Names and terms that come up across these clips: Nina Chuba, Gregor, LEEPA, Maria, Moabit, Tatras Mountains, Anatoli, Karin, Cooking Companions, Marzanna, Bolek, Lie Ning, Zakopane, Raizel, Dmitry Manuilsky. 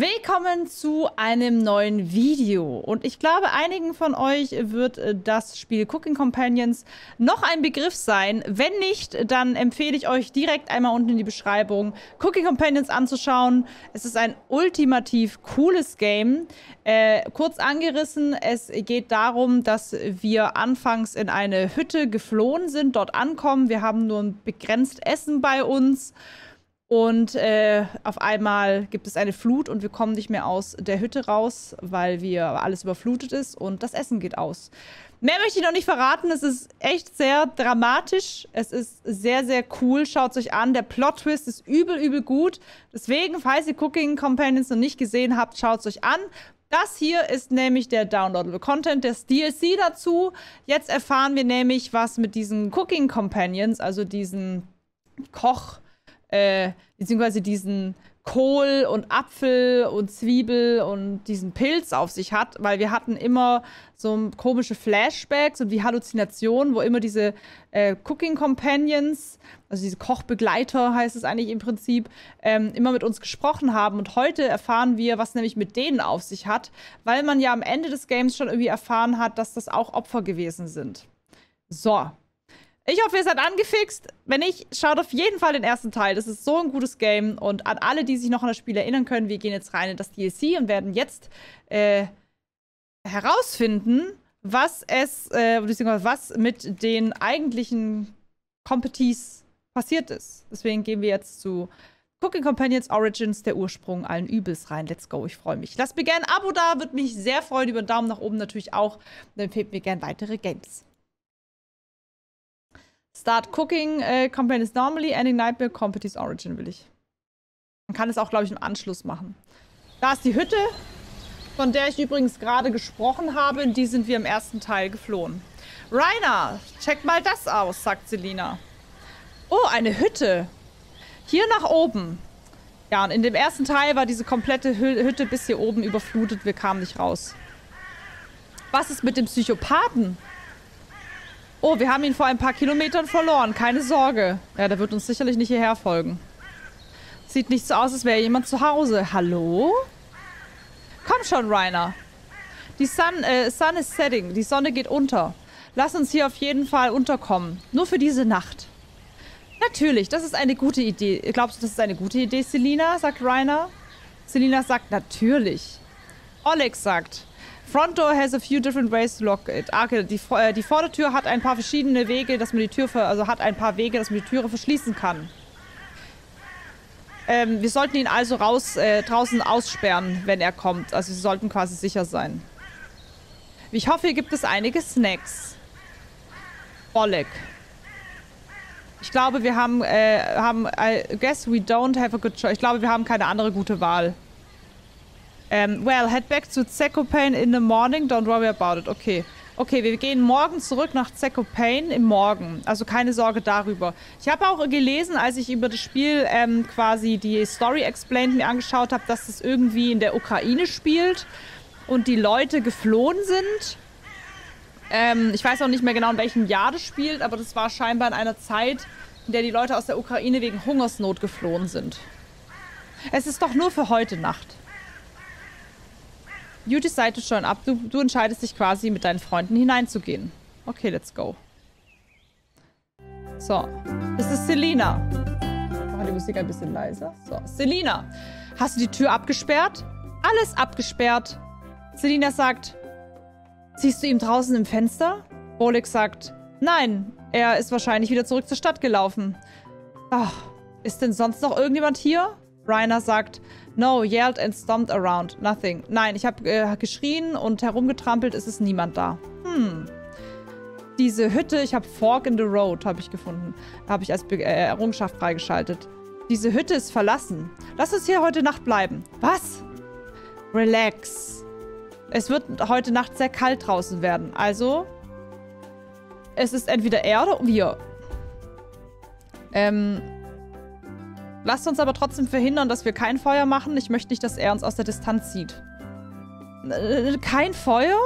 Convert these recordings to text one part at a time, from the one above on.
Willkommen zu einem neuen Video und ich glaube, einigen von euch wird das Spiel Cooking Companions noch ein Begriff sein. Wenn nicht, dann empfehle ich euch direkt einmal unten in die Beschreibung Cooking Companions anzuschauen. Es ist ein ultimativ cooles Game. Kurz angerissen, es geht darum, dass wir anfangs in eine Hütte geflohen sind, dort ankommen. Wir haben nur ein begrenzt Essen bei uns. Und auf einmal gibt es eine Flut und wir kommen nicht mehr aus der Hütte raus, weil alles überflutet ist und das Essen geht aus. Mehr möchte ich noch nicht verraten. Es ist echt sehr dramatisch. Es ist sehr, sehr cool. Schaut es euch an. Der Plot-Twist ist übel, übel gut. Deswegen, falls ihr Cooking Companions noch nicht gesehen habt, schaut es euch an. Das hier ist nämlich der Downloadable Content, das DLC dazu. Jetzt erfahren wir nämlich, was mit diesen Cooking Companions, also diesen Koch, beziehungsweise diesen Kohl und Apfel und Zwiebel und diesen Pilz auf sich hat, weil wir hatten immer so komische Flashbacks und wie Halluzinationen, wo immer diese Cooking Companions, also diese Kochbegleiter heißt es eigentlich im Prinzip, immer mit uns gesprochen haben. Und heute erfahren wir, was nämlich mit denen auf sich hat, weil man ja am Ende des Games schon irgendwie erfahren hat, dass das auch Opfer gewesen sind. So. Ich hoffe, ihr seid angefixt. Wenn nicht, schaut auf jeden Fall den ersten Teil. Das ist so ein gutes Game. Und an alle, die sich noch an das Spiel erinnern können, wir gehen jetzt rein in das DLC und werden jetzt herausfinden, was mit den eigentlichen Competies passiert ist. Deswegen gehen wir jetzt zu Cooking Companions Origins, der Ursprung allen Übels rein. Let's go, ich freue mich. Lasst mir gerne ein Abo da, würde mich sehr freuen. Über einen Daumen nach oben natürlich auch. Dann empfehlt mir gerne weitere Games. Start Cooking Companions Normally, Ending Nightmare, Competies Origin will ich. Man kann es auch, glaube ich, im Anschluss machen. Da ist die Hütte, von der ich übrigens gerade gesprochen habe. In die sind wir im ersten Teil geflohen. Rainer, check mal das aus, sagt Selina. Oh, eine Hütte. Hier nach oben. Ja, und in dem ersten Teil war diese komplette Hütte bis hier oben überflutet. Wir kamen nicht raus. Was ist mit dem Psychopathen? Oh, wir haben ihn vor ein paar Kilometern verloren. Keine Sorge. Ja, der wird uns sicherlich nicht hierher folgen. Sieht nicht so aus, als wäre jemand zu Hause. Hallo? Komm schon, Rainer. Die Sun is setting. Die Sonne geht unter. Lass uns hier auf jeden Fall unterkommen. Nur für diese Nacht. Natürlich, das ist eine gute Idee. Glaubst du, das ist eine gute Idee, Selina? Sagt Rainer. Selina sagt, natürlich. Oleg sagt... Front door has a few different ways to lock it. Okay, die Vordertür hat ein paar verschiedene Wege, dass man die Tür verschließen kann. Wir sollten ihn also draußen aussperren, wenn er kommt. Also sie sollten quasi sicher sein. Ich hoffe, hier gibt es einige Snacks. Bollock. Ich glaube, wir haben I guess we don't have a good choice. Ich glaube, wir haben keine andere gute Wahl. Well, head back to Zakopane in the morning. Don't worry about it. Okay. Okay, wir gehen morgen zurück nach Zakopane im Morgen. Also keine Sorge darüber. Ich habe auch gelesen, als ich über das Spiel quasi die Story Explained mir angeschaut habe, dass es irgendwie in der Ukraine spielt und die Leute geflohen sind. Ich weiß auch nicht mehr genau, in welchem Jahr das spielt, aber das war scheinbar in einer Zeit, in der die Leute aus der Ukraine wegen Hungersnot geflohen sind. Es ist doch nur für heute Nacht. You decide to join up. Du entscheidest dich quasi, mit deinen Freunden hineinzugehen. Okay, let's go. So, das ist Selina. Ich mache die Musik ein bisschen leiser. So, Selina, hast du die Tür abgesperrt? Alles abgesperrt. Selina sagt, siehst du ihn draußen im Fenster? Oleg sagt, nein, er ist wahrscheinlich wieder zurück zur Stadt gelaufen. Ach, ist denn sonst noch irgendjemand hier? Rainer sagt, no, yelled and stomped around, nothing. Nein, ich habe geschrien und herumgetrampelt, es ist niemand da. Diese Hütte, ich habe Fork in the Road, habe ich gefunden. Habe ich als Errungenschaft freigeschaltet. Diese Hütte ist verlassen. Lass uns hier heute Nacht bleiben. Was? Relax. Es wird heute Nacht sehr kalt draußen werden, also es ist entweder er oder wir. Lasst uns aber trotzdem verhindern, dass wir kein Feuer machen. Ich möchte nicht, dass er uns aus der Distanz sieht. Kein Feuer?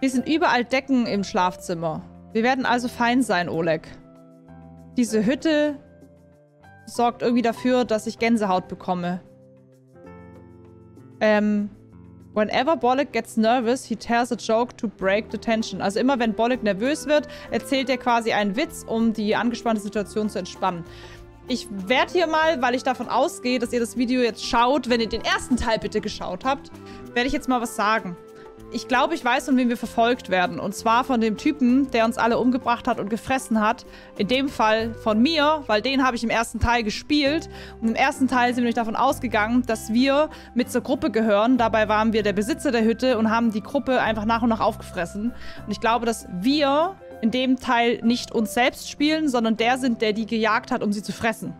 Wir sind überall Decken im Schlafzimmer. Wir werden also fein sein, Oleg. Diese Hütte sorgt irgendwie dafür, dass ich Gänsehaut bekomme. Whenever Bollock gets nervous, he tells a joke to break the tension. Also immer wenn Bollock nervös wird, erzählt er quasi einen Witz, um die angespannte Situation zu entspannen. Ich werde hier mal, weil ich davon ausgehe, dass ihr das Video jetzt schaut, wenn ihr den ersten Teil bitte geschaut habt, werde ich jetzt mal was sagen. Ich glaube, ich weiß, von wem wir verfolgt werden. Und zwar von dem Typen, der uns alle umgebracht hat und gefressen hat. In dem Fall von mir, weil den habe ich im ersten Teil gespielt. Und im ersten Teil sind wir nämlich davon ausgegangen, dass wir mit zur Gruppe gehören. Dabei waren wir der Besitzer der Hütte und haben die Gruppe einfach nach und nach aufgefressen. Und ich glaube, dass wir in dem Teil nicht uns selbst spielen, sondern der sind, der die gejagt hat, um sie zu fressen.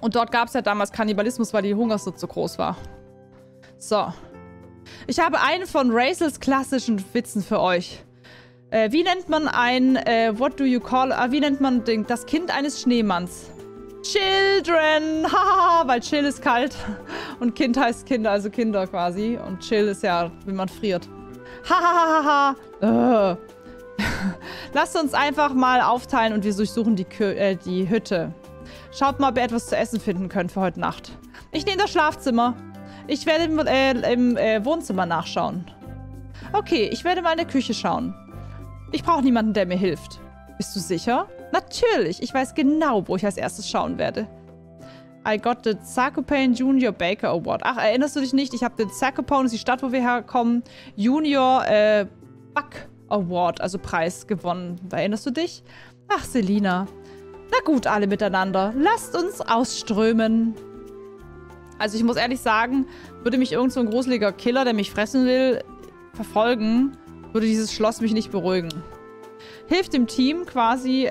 Und dort gab es ja damals Kannibalismus, weil die Hungersnot so groß war. So. Ich habe einen von Raizels klassischen Witzen für euch. Wie nennt man ein, wie nennt man das Kind eines Schneemanns? Children! Haha, weil Chill ist kalt und Kind heißt Kinder, also Kinder quasi. Und Chill ist ja, wenn man friert. Hahaha. Lasst uns einfach mal aufteilen und wir durchsuchen die Hütte. Schaut mal, ob ihr etwas zu essen finden könnt für heute Nacht. Ich nehme das Schlafzimmer. Ich werde im Wohnzimmer nachschauen. Okay, ich werde mal in der Küche schauen. Ich brauche niemanden, der mir hilft. Bist du sicher? Natürlich, ich weiß genau, wo ich als erstes schauen werde. I got the Zakopane Junior Baker Award. Ach, erinnerst du dich nicht? Ich habe den Zakopane, das ist die Stadt, wo wir herkommen, Junior Back Award, also Preis, gewonnen. Erinnerst du dich? Ach, Selina. Na gut, alle miteinander. Lasst uns ausströmen. Also ich muss ehrlich sagen, würde mich irgend so ein gruseliger Killer, der mich fressen will, verfolgen, würde dieses Schloss mich nicht beruhigen. Hilft dem Team quasi,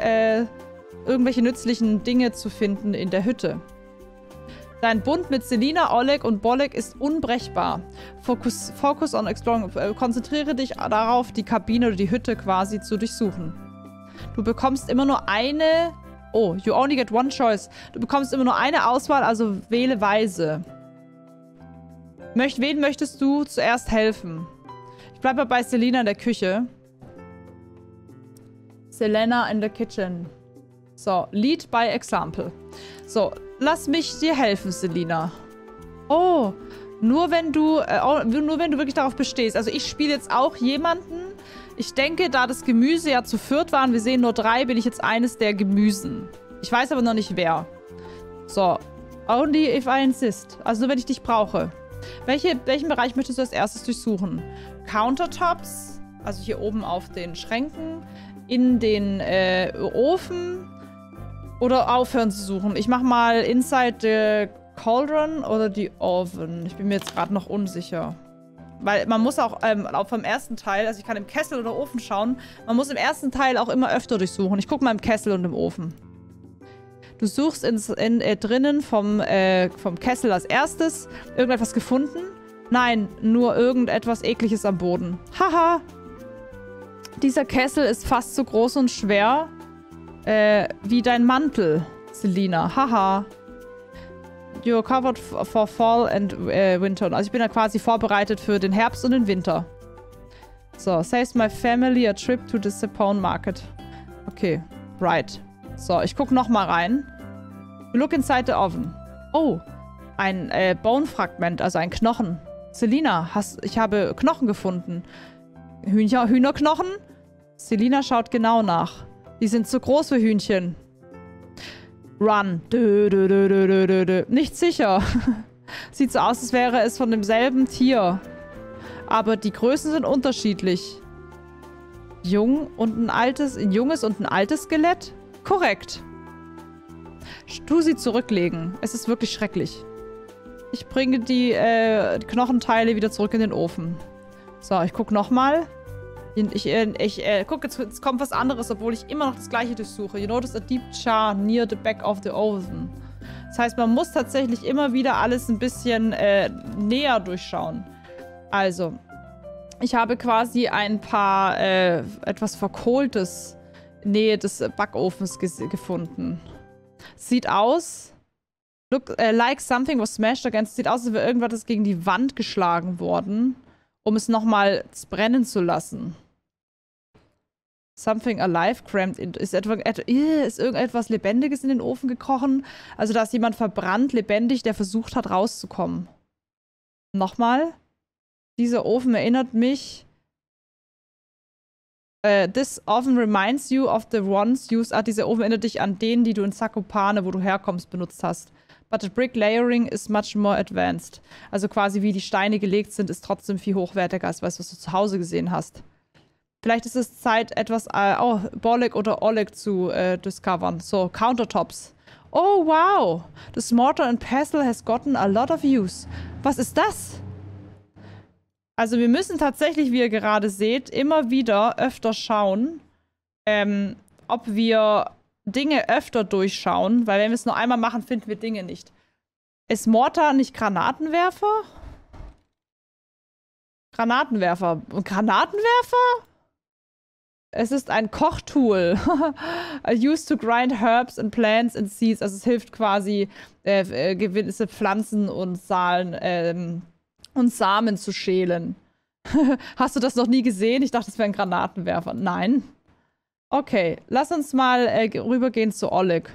irgendwelche nützlichen Dinge zu finden in der Hütte. Dein Bund mit Selina, Oleg und Bollock ist unbrechbar. Focus on exploring. Konzentriere dich darauf, die Kabine oder die Hütte quasi zu durchsuchen. Du bekommst immer nur eine... Oh, you only get one choice. Du bekommst immer nur eine Auswahl, also wähle weise. Wen möchtest du zuerst helfen? Ich bleibe bei Selina in der Küche. Selena in the kitchen. So, lead by example. So, lass mich dir helfen, Selina. Oh, nur wenn du wirklich darauf bestehst. Also ich spiele jetzt auch jemanden. Ich denke, da das Gemüse ja zu viert waren, wir sehen nur drei, bin ich jetzt eines der Gemüsen. Ich weiß aber noch nicht, wer. So. Only if I insist. Also nur, wenn ich dich brauche. Welchen Bereich möchtest du als erstes durchsuchen? Countertops. Also hier oben auf den Schränken. In den Ofen. Oder aufhören zu suchen. Ich mach mal inside the cauldron oder die Oven. Ich bin mir jetzt gerade noch unsicher. Weil man muss auch vom ersten Teil, also ich kann im Kessel oder Ofen schauen, man muss im ersten Teil auch immer öfter durchsuchen. Ich gucke mal im Kessel und im Ofen. Du suchst drinnen vom Kessel als erstes. Irgendetwas gefunden? Nein, nur irgendetwas Ekliges am Boden. Haha! Dieser Kessel ist fast so groß und schwer wie dein Mantel, Selina. Haha! You're covered for fall and winter. Also ich bin da quasi vorbereitet für den Herbst und den Winter. So, saves my family a trip to the Zakopane market. Okay, right. So, ich gucke nochmal rein. Look inside the oven. Oh, ein Bone-Fragment, also ein Knochen. Selina, ich habe Knochen gefunden. Hühnerknochen? Selina schaut genau nach. Die sind zu groß für Hühnchen. Run. Dö, dö, dö, dö, dö, dö. Nicht sicher. Sieht so aus, als wäre es von demselben Tier. Aber die Größen sind unterschiedlich. Ein junges und ein altes Skelett? Korrekt. Du sie zurücklegen. Es ist wirklich schrecklich. Ich bringe die Knochenteile wieder zurück in den Ofen. So, ich gucke nochmal. Guck, jetzt kommt was anderes, obwohl ich immer noch das gleiche durchsuche. You notice a deep char near the back of the oven. Das heißt, man muss tatsächlich immer wieder alles ein bisschen näher durchschauen. Also, ich habe quasi ein paar etwas Verkohltes in der Nähe des Backofens gefunden. Sieht aus, like something was smashed against. Sieht aus, als wäre irgendwas gegen die Wand geschlagen worden, um es nochmal brennen zu lassen. Something alive crammed in. Ist irgendetwas Lebendiges in den Ofen gekrochen? Also da ist jemand verbrannt, lebendig, der versucht hat, rauszukommen. Nochmal. Dieser Ofen erinnert mich. This oven reminds you of the ones used. Ah, dieser Ofen erinnert dich an den, die du in Zakopane, wo du herkommst, benutzt hast. But the brick layering is much more advanced. Also quasi wie die Steine gelegt sind, ist trotzdem viel hochwertiger als was du zu Hause gesehen hast. Vielleicht ist es Zeit, etwas Borlik oder Oleg zu discovern. So, Countertops. Oh, wow. This mortar and pestle has gotten a lot of use. Was ist das? Also wir müssen tatsächlich, wie ihr gerade seht, immer wieder öfter schauen, ob wir Dinge öfter durchschauen. Weil wenn wir es nur einmal machen, finden wir Dinge nicht. Ist Mortar nicht Granatenwerfer? Granatenwerfer. Granatenwerfer? Es ist ein Kochtool. Used to grind herbs and plants and seeds. Also es hilft quasi, gewisse Pflanzen und Saalen und Samen zu schälen. Hast du das noch nie gesehen? Ich dachte, das wäre ein Granatenwerfer. Nein. Okay, lass uns mal rübergehen zu Oleg.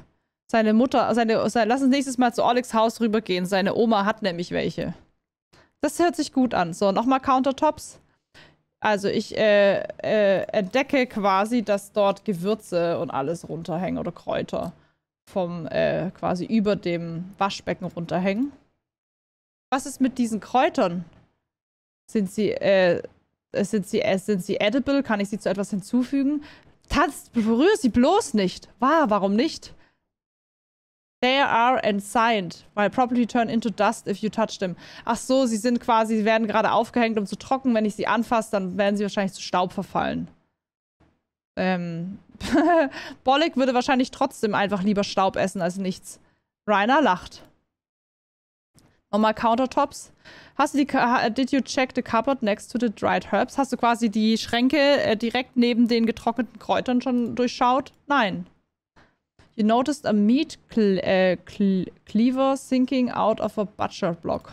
Seine Mutter, lass uns nächstes Mal zu Olegs Haus rübergehen. Seine Oma hat nämlich welche. Das hört sich gut an. So, nochmal Countertops. Also ich entdecke quasi, dass dort Gewürze und alles runterhängen oder Kräuter vom quasi über dem Waschbecken runterhängen. Was ist mit diesen Kräutern? Sind sie edible? Kann ich sie zu etwas hinzufügen? Berühre sie bloß nicht. Warum nicht? They are ensigned. Will probably turn into dust if you touch them. Ach so, sie sind quasi, sie werden gerade aufgehängt, um zu trocknen. Wenn ich sie anfasse, dann werden sie wahrscheinlich zu Staub verfallen. Borlik würde wahrscheinlich trotzdem einfach lieber Staub essen als nichts. Rainer lacht. Nochmal Countertops. Hast du die, did you check the cupboard next to the dried herbs? Hast du quasi die Schränke direkt neben den getrockneten Kräutern schon durchschaut? Nein. You noticed a meat cleaver sinking out of a butcher block.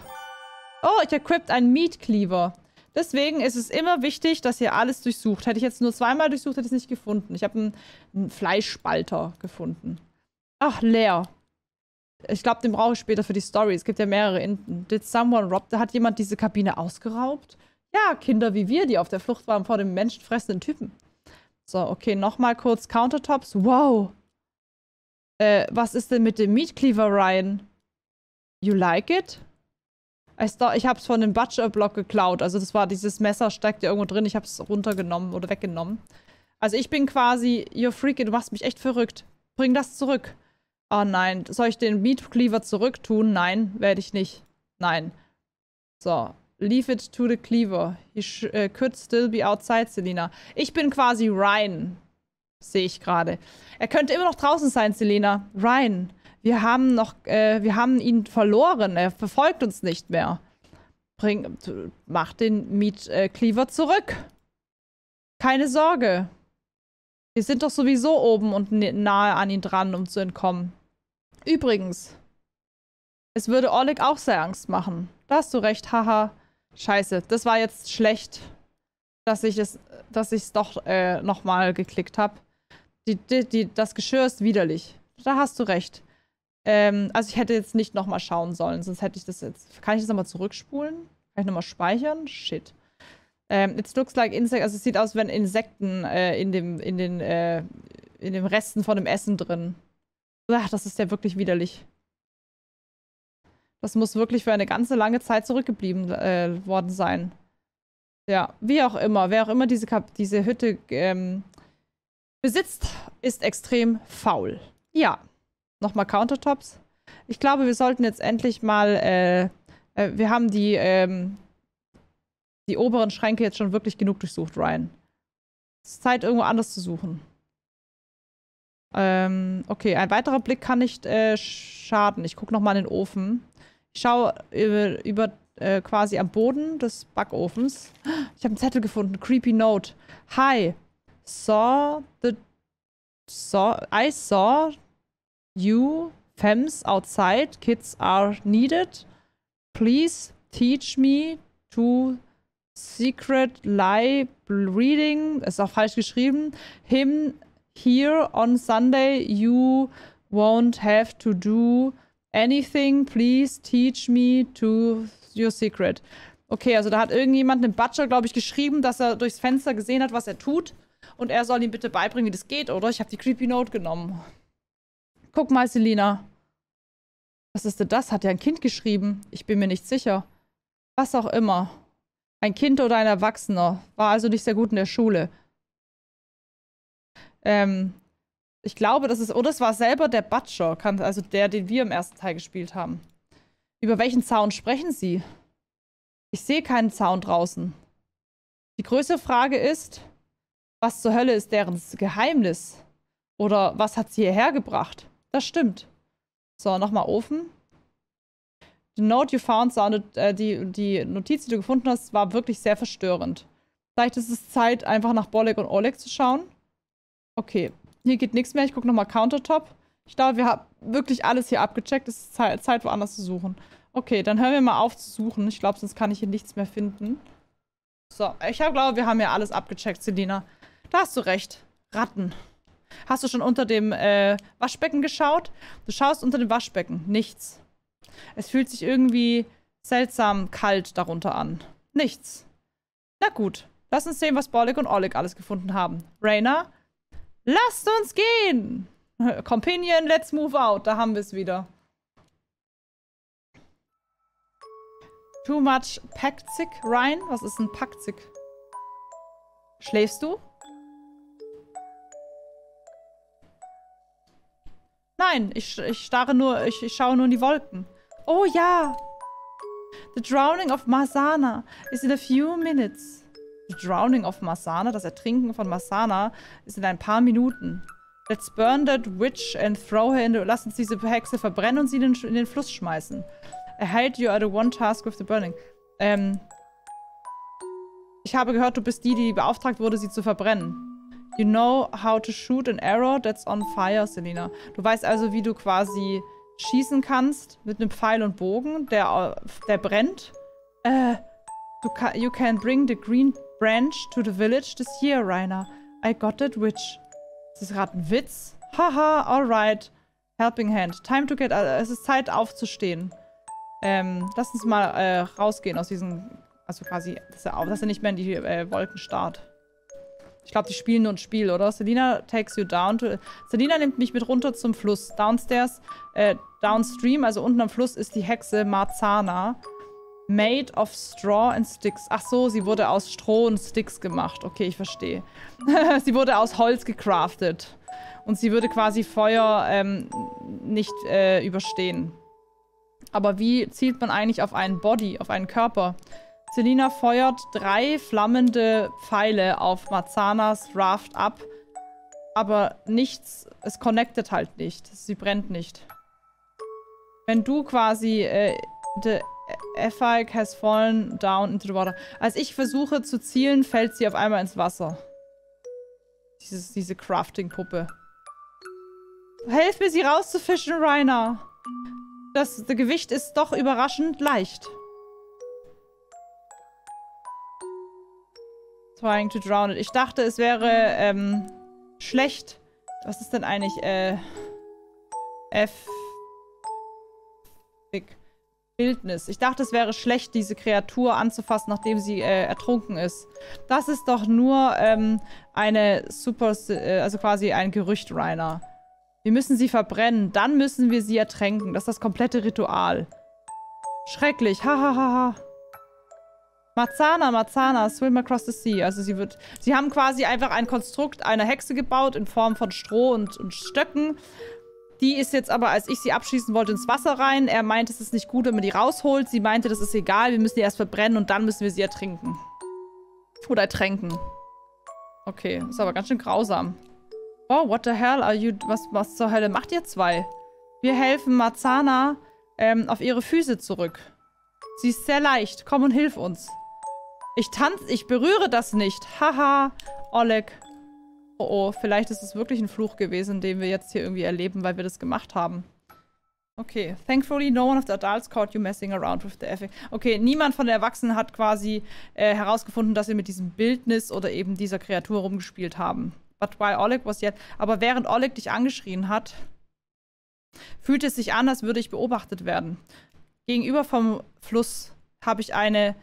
Oh, ich equipped einen Meat Cleaver. Deswegen ist es immer wichtig, dass ihr alles durchsucht. Hätte ich jetzt nur zweimal durchsucht, hätte ich es nicht gefunden. Ich habe einen Fleischspalter gefunden. Ach, leer. Ich glaube, den brauche ich später für die Story. Es gibt ja mehrere Enden. Did someone rob? Hat jemand diese Kabine ausgeraubt? Ja, Kinder wie wir, die auf der Flucht waren vor dem menschenfressenden Typen. So, okay, nochmal kurz Countertops. Wow. Was ist denn mit dem Meat Cleaver, Ryan? You like it? Ich hab's von dem Butcher-Block geklaut. Also das war dieses Messer, steckt ja irgendwo drin. Ich hab's runtergenommen oder weggenommen. Also ich bin quasi, you're freaking, du machst mich echt verrückt. Bring das zurück. Oh nein, soll ich den Meat Cleaver zurück tun? Nein, werde ich nicht. Nein. So, leave it to the Cleaver. He could still be outside, Selina. Ich bin quasi Ryan. Sehe ich gerade. Er könnte immer noch draußen sein, Selina. Ryan, wir haben ihn verloren. Er verfolgt uns nicht mehr. Mach den Meat Cleaver zurück. Keine Sorge. Wir sind doch sowieso oben und nahe an ihn dran, um zu entkommen. Übrigens, es würde Oleg auch sehr Angst machen. Da hast du recht, haha. Scheiße, das war jetzt schlecht, dass ich es doch nochmal geklickt habe. Das Geschirr ist widerlich. Da hast du recht. Also ich hätte jetzt nicht nochmal schauen sollen, sonst hätte ich das jetzt... Kann ich das nochmal zurückspulen? Kann ich nochmal speichern? Shit. It looks like insect... Also es sieht aus, wenn Insekten in den Resten von dem Essen drin. Ach, das ist ja wirklich widerlich. Das muss wirklich für eine ganze lange Zeit zurückgeblieben worden sein. Ja, wie auch immer. Wer auch immer diese Hütte... besitzt, ist extrem faul. Ja. Nochmal Countertops. Ich glaube, wir sollten jetzt endlich mal, wir haben die oberen Schränke jetzt schon wirklich genug durchsucht, Ryan. Es ist Zeit, irgendwo anders zu suchen. Okay, ein weiterer Blick kann nicht schaden. Ich gucke nochmal in den Ofen. Ich schaue über quasi am Boden des Backofens. Ich habe einen Zettel gefunden. Creepy Note. Hi. I saw you femmes outside. Kids are needed. Please teach me to secret lie reading. Ist auch falsch geschrieben. Him here on Sunday. You won't have to do anything. Please teach me to your secret. Okay, also da hat irgendjemand einem Butcher, glaube ich, geschrieben, dass er durchs Fenster gesehen hat, was er tut. Und er soll ihm bitte beibringen, wie das geht, oder? Ich habe die Creepy Note genommen. Guck mal, Selina. Was ist denn das? Hat ja ein Kind geschrieben. Ich bin mir nicht sicher. Was auch immer. Ein Kind oder ein Erwachsener. War also nicht sehr gut in der Schule. Ich glaube, das ist... Oder es war selber der Butcher, also der, den wir im ersten Teil gespielt haben. Über welchen Zaun sprechen Sie? Ich sehe keinen Zaun draußen. Die größte Frage ist... Was zur Hölle ist deren Geheimnis? Oder was hat sie hierher gebracht? Das stimmt. So, nochmal Ofen. The note you found sounded, die Notiz, die du gefunden hast, war wirklich sehr verstörend. Vielleicht ist es Zeit, einfach nach Bolek und Oleg zu schauen. Okay, hier geht nichts mehr. Ich gucke nochmal Countertop. Ich glaube, wir haben wirklich alles hier abgecheckt. Es ist Zeit, woanders zu suchen. Okay, dann hören wir mal auf zu suchen. Ich glaube, sonst kann ich hier nichts mehr finden. So, ich glaube, wir haben ja alles abgecheckt, Selina. Da hast du recht. Ratten. Hast du schon unter dem Waschbecken geschaut? Du schaust unter dem Waschbecken. Nichts. Es fühlt sich irgendwie seltsam kalt darunter an. Nichts. Na gut. Lass uns sehen, was Bolek und Oleg alles gefunden haben. Rainer, lasst uns gehen! Companion, let's move out. Da haben wir es wieder. Too much Packzig, Ryan? Was ist ein Packzig? Schläfst du? Nein, ich schaue nur in die Wolken. Oh ja! The drowning of Marzanna is in a few minutes. The drowning of Marzanna, das Ertrinken von Marzanna, ist in ein paar Minuten. Let's burn that witch and throw her in the... Lass uns diese Hexe verbrennen und sie in den Fluss schmeißen. I hate you are the one task with the burning. Ich habe gehört, du bist die, die beauftragt wurde, sie zu verbrennen. You know how to shoot an arrow that's on fire, Selina. Du weißt also, wie du quasi schießen kannst mit einem Pfeil und Bogen, der brennt. You can bring the green branch to the village this year, Rainer. I got that witch. Ist das gerade ein Witz? Haha, alright. Helping hand. Time to get... es ist Zeit aufzustehen. Lass uns mal rausgehen aus diesem... Also quasi, dass er nicht mehr in die Wolken starrt. Ich glaube, die spielen nur ein Spiel, oder? Selina takes you down to... Selina nimmt mich mit runter zum Fluss. Downstairs, downstream, also unten am Fluss, ist die Hexe Marzanna. Made of straw and sticks. Ach so, sie wurde aus Stroh und Sticks gemacht. Okay, ich verstehe. Sie wurde aus Holz gecraftet. Und sie würde quasi Feuer nicht überstehen. Aber wie zielt man eigentlich auf einen Body, auf einen Körper? Selina feuert 3 flammende Pfeile auf Marzanas Raft ab, aber nichts, es connectet halt nicht, sie brennt nicht. Wenn du quasi, the effike has fallen down into the water. Als ich versuche zu zielen, fällt sie auf einmal ins Wasser. Diese Crafting-Puppe. Helf mir, sie rauszufischen, Rainer! Das Gewicht ist doch überraschend leicht. Trying to drown it. Ich dachte, es wäre schlecht. Was ist denn eigentlich Bildnis. Ich dachte, es wäre schlecht, diese Kreatur anzufassen, nachdem sie ertrunken ist. Das ist doch nur eine also quasi ein Gerücht, Rainer. Wir müssen sie verbrennen, dann müssen wir sie ertränken. Das ist das komplette Ritual. Schrecklich. Ha ha ha ha. Marzanna, Marzanna, swim across the sea. Also sie haben quasi einfach ein Konstrukt einer Hexe gebaut in Form von Stroh und Stöcken. Die ist jetzt aber, als ich sie abschießen wollte, ins Wasser rein. Er meinte, es ist nicht gut, wenn man die rausholt. Sie meinte, das ist egal, wir müssen die erst verbrennen und dann müssen wir sie ertrinken. Oder ertränken. Okay, ist aber ganz schön grausam. Oh, what the hell are you... Was zur Hölle macht ihr zwei? Wir helfen Marzanna auf ihre Füße zurück. Sie ist sehr leicht. Komm und hilf uns. Ich berühre das nicht. Haha, Oleg. Oh, vielleicht ist es wirklich ein Fluch gewesen, den wir jetzt hier irgendwie erleben, weil wir das gemacht haben. Okay. Thankfully, no one of the adults caught you messing around with the effing. Okay, niemand von den Erwachsenen hat quasi herausgefunden, dass sie mit diesem Bildnis oder eben dieser Kreatur rumgespielt haben. But why Oleg was yet... Aber während Oleg dich angeschrien hat, fühlte es sich an, als würde ich beobachtet werden. Gegenüber vom Fluss habe ich eine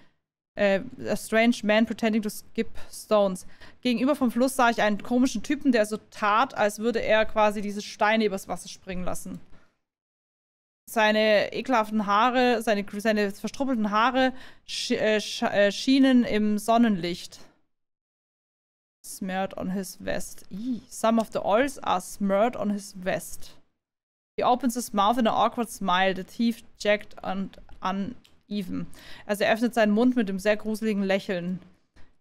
A Strange Man Pretending to Skip Stones. Gegenüber vom Fluss sah ich einen komischen Typen, der so tat, als würde er quasi diese Steine übers Wasser springen lassen. Seine ekelhaften Haare, seine verstruppelten Haare schienen im Sonnenlicht. Smeared on his vest. Eee. Some of the oils are smeared on his vest. He opens his mouth in an awkward smile, the teeth jagged and uneven. Also er öffnet seinen Mund mit einem sehr gruseligen Lächeln.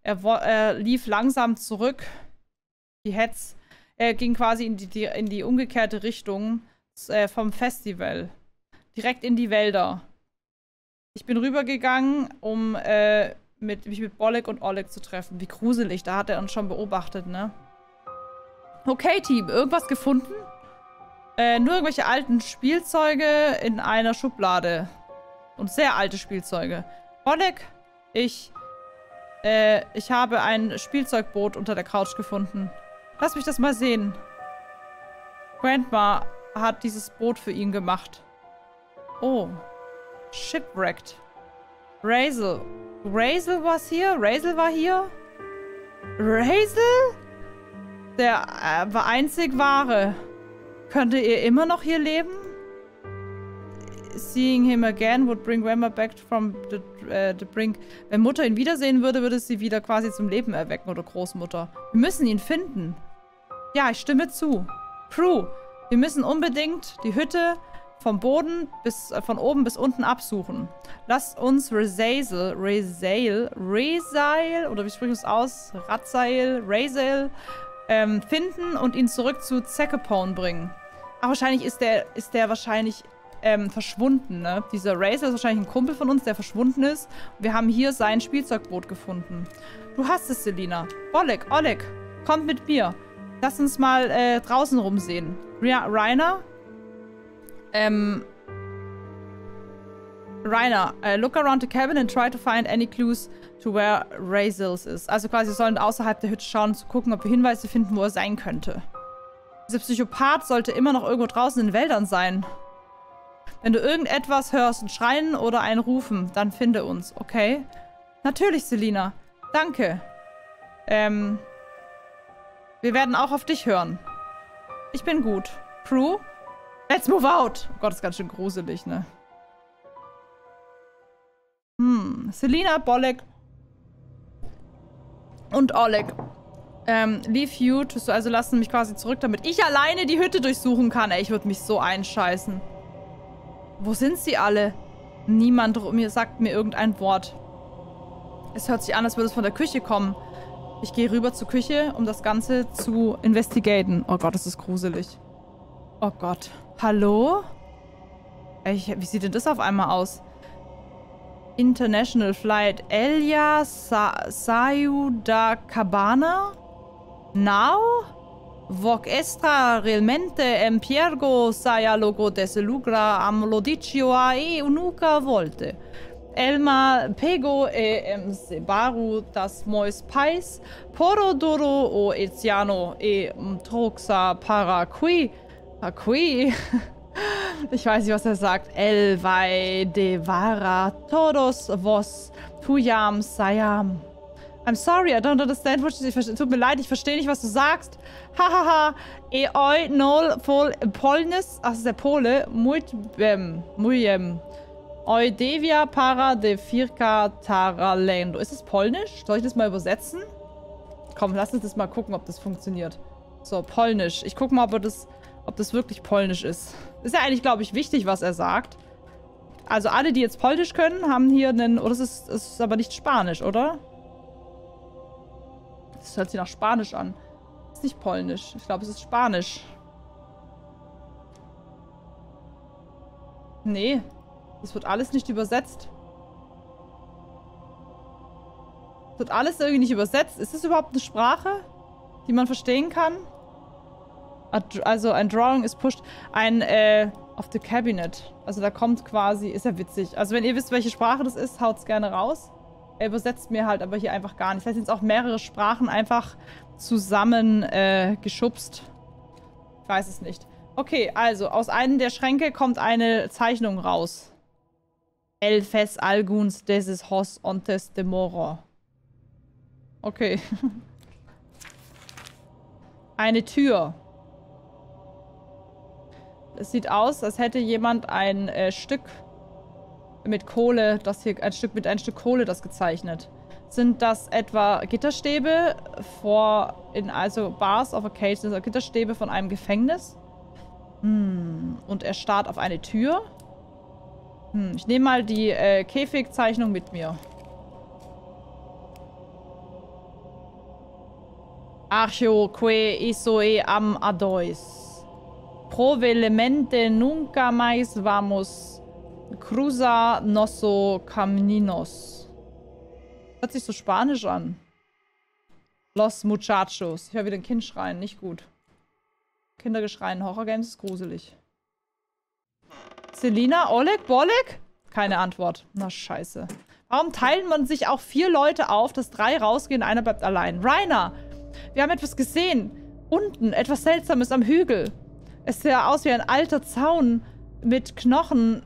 Er lief langsam zurück. Er ging quasi in die umgekehrte Richtung vom Festival. Direkt in die Wälder. Ich bin rübergegangen, um mich mit Bolek und Oleg zu treffen. Wie gruselig, da hat er uns schon beobachtet, ne? Okay, Team, irgendwas gefunden? Nur irgendwelche alten Spielzeuge in einer Schublade. Und sehr alte Spielzeuge. Oleg, ich habe ein Spielzeugboot unter der Couch gefunden. Lass mich das mal sehen. Grandma hat dieses Boot für ihn gemacht. Oh. Shipwrecked. Raizel. Raizel war hier? Raizel war hier? Raizel? Der einzig wahre. Könnte ihr immer noch hier leben? Seeing him again would bring Grandma back from the brink. Wenn Mutter ihn wiedersehen würde, würde sie wieder quasi zum Leben erwecken, oder Großmutter. Wir müssen ihn finden. Ja, ich stimme zu. Crew, wir müssen unbedingt die Hütte von oben bis unten absuchen. Lasst uns Raizel, oder wie spricht es aus? Raizel finden und ihn zurück zu Zakopane bringen. Ach, wahrscheinlich ist der wahrscheinlich verschwunden, ne? Dieser Raizel ist wahrscheinlich ein Kumpel von uns, der verschwunden ist. Wir haben hier sein Spielzeugboot gefunden. Du hast es, Selina. Oleg, kommt mit mir. Lass uns mal draußen rumsehen. Rainer? Rainer, look around the cabin and try to find any clues to where Raizel's is. Also quasi, wir sollen außerhalb der Hütte schauen, um zu gucken, ob wir Hinweise finden, wo er sein könnte. Dieser Psychopath sollte immer noch irgendwo draußen in den Wäldern sein. Wenn du irgendetwas hörst, ein Schreien oder ein Rufen, dann finde uns, okay? Natürlich, Selina. Danke. Wir werden auch auf dich hören. Ich bin gut. Crew? Let's move out! Oh Gott, das ist ganz schön gruselig, ne? Selina, Bolek und Oleg. Leave you to... Also lassen mich quasi zurück, damit ich alleine die Hütte durchsuchen kann. Ey, ich würde mich so einscheißen. Wo sind sie alle? Niemand sagt mir irgendein Wort. Es hört sich an, als würde es von der Küche kommen. Ich gehe rüber zur Küche, um das Ganze zu investigaten. Oh Gott, das ist gruselig. Oh Gott. Hallo? Wie sieht denn das auf einmal aus? International Flight. Elia Sayudacabana? Now? Voc estra realmente empiergo sayalogo deselugra amlodicio ae unuca volte. Elma pego e em sebaru das mois pais porodoro o etiano e troxa paraqui. Aqui. Ich weiß nicht, was er sagt. Elvai devara todos vos tuyam sayam. I'm sorry, I don't understand what you say. Tut mir leid, ich verstehe nicht, was du sagst. Hahaha. Eoi nol polnis. Ach, das ist der Pole. Mujem. Oi devia para de firka taralendo. Ist das polnisch? Soll ich das mal übersetzen? Komm, lass uns das mal gucken, ob das funktioniert. So, polnisch. Ich guck mal, ob das wirklich polnisch ist. Ist ja eigentlich, glaube ich, wichtig, was er sagt. Also alle, die jetzt polnisch können, haben hier einen... Oh, das ist aber nicht spanisch, oder? Das hört sich nach spanisch an. Das ist nicht polnisch. Ich glaube, es ist spanisch. Nee. Das wird alles nicht übersetzt. Das wird alles irgendwie nicht übersetzt. Ist das überhaupt eine Sprache, die man verstehen kann? Also ein Drawing ist pushed. Auf the Cabinet. Also da kommt quasi, ist ja witzig. Also wenn ihr wisst, welche Sprache das ist, haut's gerne raus. Er übersetzt mir halt aber hier einfach gar nicht. Das heißt jetzt auch mehrere Sprachen einfach zusammen geschubst. Ich weiß es nicht. Okay, also aus einem der Schränke kommt eine Zeichnung raus. El fes alguns deses hos ontes demora. Okay. Eine Tür. Es sieht aus, als hätte jemand ein Stück mit Kohle, das hier ein Stück Kohle das gezeichnet. Sind das etwa Gitterstäbe also Bars auf a Cage, sind das Gitterstäbe von einem Gefängnis? Hm. Und er starrt auf eine Tür. Hm. Ich nehme mal die Käfigzeichnung mit mir. Archeo que isoe am adois. Provelemente nunca mais vamos. Cruza nosso caminos. Hört sich so spanisch an. Los muchachos. Ich höre wieder ein Kind schreien, nicht gut. Kindergeschrei in Horrorgames ist gruselig. Selina, Oleg, Bolek? Keine Antwort. Na scheiße. Warum teilen man sich auch 4 Leute auf, dass 3 rausgehen, einer bleibt allein? Rainer! Wir haben etwas gesehen. Unten, etwas Seltsames am Hügel. Es sah aus wie ein alter Zaun mit Knochen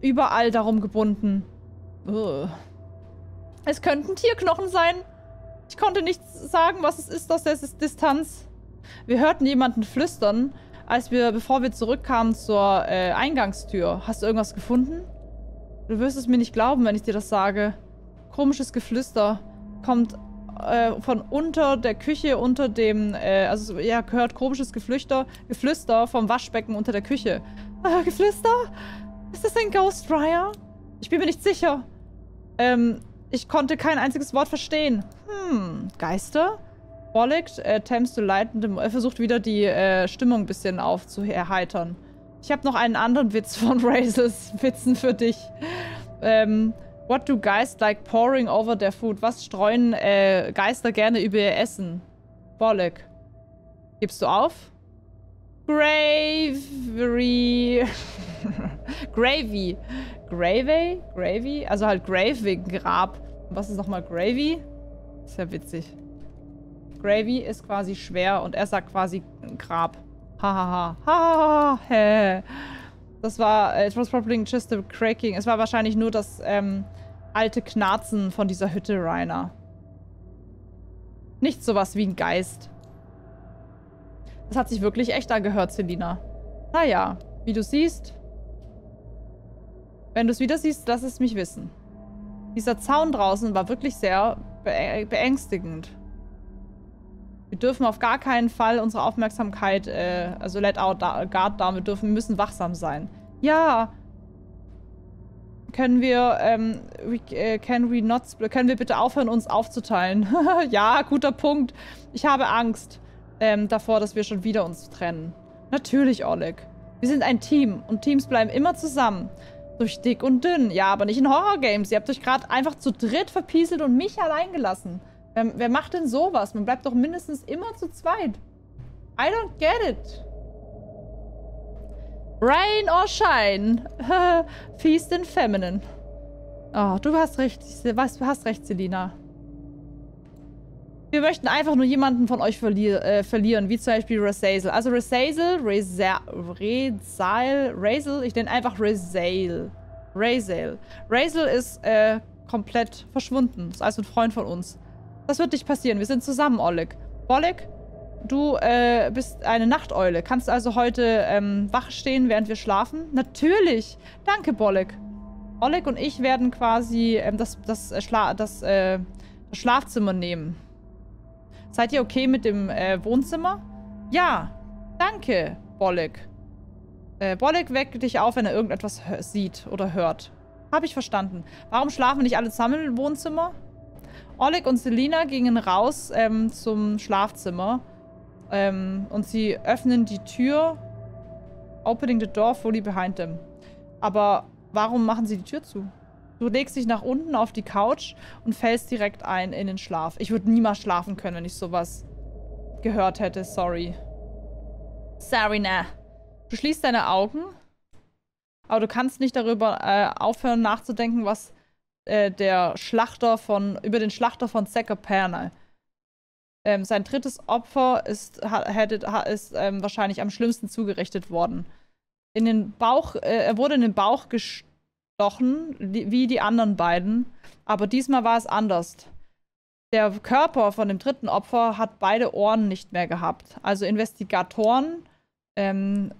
überall darum gebunden. Ugh. Es könnten Tierknochen sein. Ich konnte nichts sagen, was es ist, das ist Distanz. Wir hörten jemanden flüstern, bevor wir zurückkamen zur Eingangstür. Hast du irgendwas gefunden? Du wirst es mir nicht glauben, wenn ich dir das sage. Komisches Geflüster kommt von unter der Küche, unter dem, also ja, gehört komisches Geflüster vom Waschbecken unter der Küche. Geflüster? Ist das ein Ghostwriter? Ich bin mir nicht sicher. Ich konnte kein einziges Wort verstehen. Hm, Geister? Bollick, Thames to Lightend, versucht wieder die Stimmung ein bisschen aufzuerheitern. Ich habe noch einen anderen Witz von Raizels Witzen für dich. What do guys like pouring over their food? Was streuen Geister gerne über ihr Essen? Bollock. Gibst du auf? Gravy. Gravy. Gravy? Gravy? Also halt Grave wegen Grab. Was ist nochmal Gravy? Ist ja witzig. Gravy ist quasi schwer und er sagt quasi Grab. Hahaha. Ha, ha. Das war, it was probably just a cracking. Es war wahrscheinlich nur das alte Knarzen von dieser Hütte, Rainer. Nicht sowas wie ein Geist. Das hat sich wirklich echt angehört, Selina. Naja, wie du siehst. Wenn du es wieder siehst, lass es mich wissen. Dieser Zaun draußen war wirklich sehr beängstigend. Wir dürfen auf gar keinen Fall unsere Aufmerksamkeit, also let out guard down, wir müssen wachsam sein. Ja! Können wir, können wir bitte aufhören, uns aufzuteilen? Ja, guter Punkt. Ich habe Angst davor, dass wir schon wieder uns trennen. Natürlich, Oleg. Wir sind ein Team und Teams bleiben immer zusammen. Durch dick und dünn. Ja, aber nicht in Horrorgames. Ihr habt euch gerade einfach zu dritt verpieselt und mich allein gelassen. Wer macht denn sowas? Man bleibt doch mindestens immer zu zweit. I don't get it. Rain or shine. Feast in feminine. Oh, du hast recht. Selina. Wir möchten einfach nur jemanden von euch verlieren. Wie zum Beispiel Raizel. Also Raizel. Ich nenne einfach Raizel. Raizel ist komplett verschwunden. Ist also ein Freund von uns. Das wird nicht passieren. Wir sind zusammen, Oleg. Bolek, du bist eine Nachteule. Kannst also heute wach stehen, während wir schlafen? Natürlich. Danke, Bolek. Oleg und ich werden quasi das Schlafzimmer nehmen. Seid ihr okay mit dem Wohnzimmer? Ja. Danke, Bolek. Bolek weckt dich auf, wenn er irgendetwas sieht oder hört. Habe ich verstanden. Warum schlafen nicht alle zusammen im Wohnzimmer? Oleg und Selina gingen raus zum Schlafzimmer und sie öffnen die Tür. Opening the door fully behind them. Aber warum machen sie die Tür zu? Du legst dich nach unten auf die Couch und fällst direkt ein in den Schlaf. Ich würde niemals schlafen können, wenn ich sowas gehört hätte. Sorry. Sarina. Du schließt deine Augen, aber du kannst nicht darüber aufhören nachzudenken, was über den Schlachter von Zakopane. Sein drittes Opfer ist wahrscheinlich am schlimmsten zugerichtet worden. Er wurde in den Bauch gestochen gestochen, wie die anderen beiden. Aber diesmal war es anders. Der Körper von dem dritten Opfer hat beide Ohren nicht mehr gehabt. Also Investigatoren gehen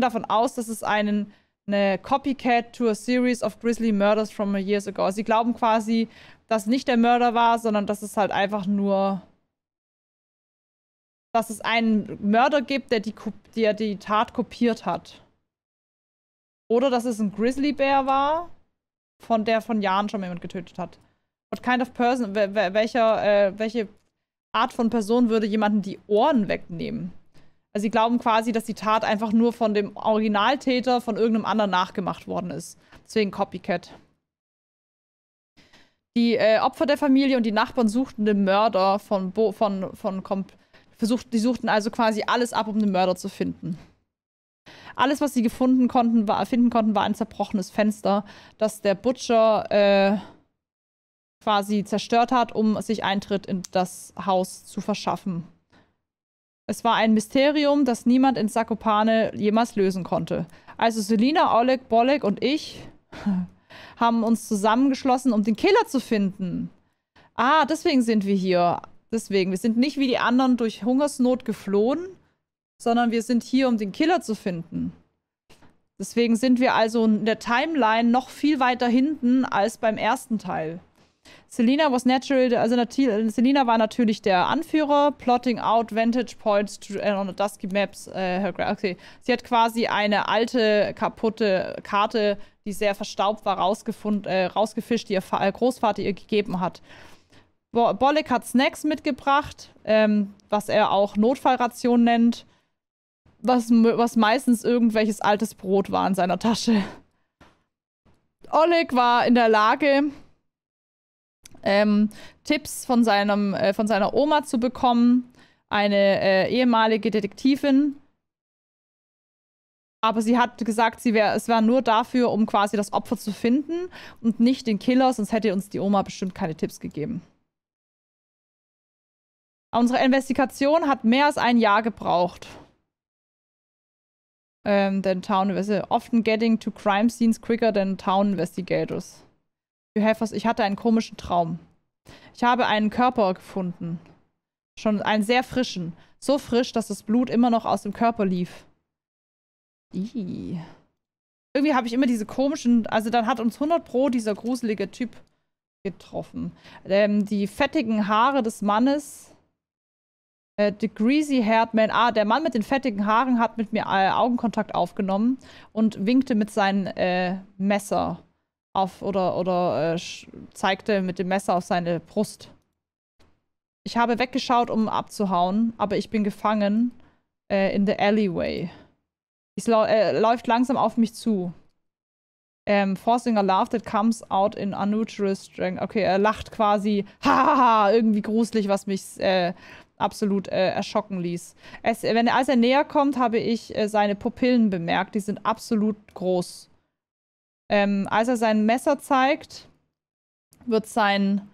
davon aus, dass es eine Copycat to a series of grisly murders from years ago. Sie glauben quasi, dass nicht der Mörder war, sondern dass es halt einfach nur, dass es einen Mörder gibt, der die Tat kopiert hat. Oder dass es ein Grizzlybär war, der von Jahren schon jemand getötet hat. What kind of person, welche Art von Person würde jemanden die Ohren wegnehmen? Also sie glauben quasi, dass die Tat einfach nur von dem Originaltäter von irgendeinem anderen nachgemacht worden ist. Deswegen Copycat. Die Opfer der Familie und die Nachbarn suchten den Mörder die suchten also quasi alles ab, um den Mörder zu finden. Alles, was sie finden konnten, war ein zerbrochenes Fenster, das der Butcher quasi zerstört hat, um sich Eintritt in das Haus zu verschaffen. Es war ein Mysterium, das niemand in Zakopane jemals lösen konnte. Also Selina, Oleg, Bolek und ich haben uns zusammengeschlossen, um den Killer zu finden. Ah, deswegen sind wir hier. Deswegen, wir sind nicht wie die anderen durch Hungersnot geflohen, sondern wir sind hier, um den Killer zu finden. Deswegen sind wir also in der Timeline noch viel weiter hinten als beim ersten Teil. Selina war natürlich der Anführer, plotting out vantage points on the dusky maps. Okay. Sie hat quasi eine alte, kaputte Karte, die sehr verstaubt war, rausgefischt, die ihr Großvater ihr gegeben hat. Bolek hat Snacks mitgebracht, was er auch Notfallration nennt, was meistens irgendwelches altes Brot war in seiner Tasche. Oleg war in der Lage, Tipps von seiner Oma zu bekommen, eine ehemalige Detektivin. Aber sie hat gesagt, es war nur dafür, um quasi das Opfer zu finden und nicht den Killer, sonst hätte uns die Oma bestimmt keine Tipps gegeben. Unsere Investigation hat mehr als ein Jahr gebraucht. Than town investigators. Often getting to crime scenes quicker than town investigators. Ich hatte einen komischen Traum. Ich habe einen Körper gefunden. Schon einen sehr frischen. So frisch, dass das Blut immer noch aus dem Körper lief. Ii. Irgendwie habe ich immer diese komischen... Also dann hat uns 100 Pro dieser gruselige Typ getroffen. Die fettigen Haare des Mannes... The Greasy Haired Man. Ah, der Mann mit den fettigen Haaren hat mit mir Augenkontakt aufgenommen und winkte mit seinem Messer auf oder zeigte mit dem Messer auf seine Brust. Ich habe weggeschaut, um abzuhauen, aber ich bin gefangen in the alleyway. Es läuft langsam auf mich zu. Forcing a laugh that comes out in unusual strength. Okay, er lacht quasi. Hahaha, irgendwie gruselig, was mich absolut erschocken ließ. Als er näher kommt, habe ich seine Pupillen bemerkt. Die sind absolut groß. Als er sein Messer zeigt, wird sein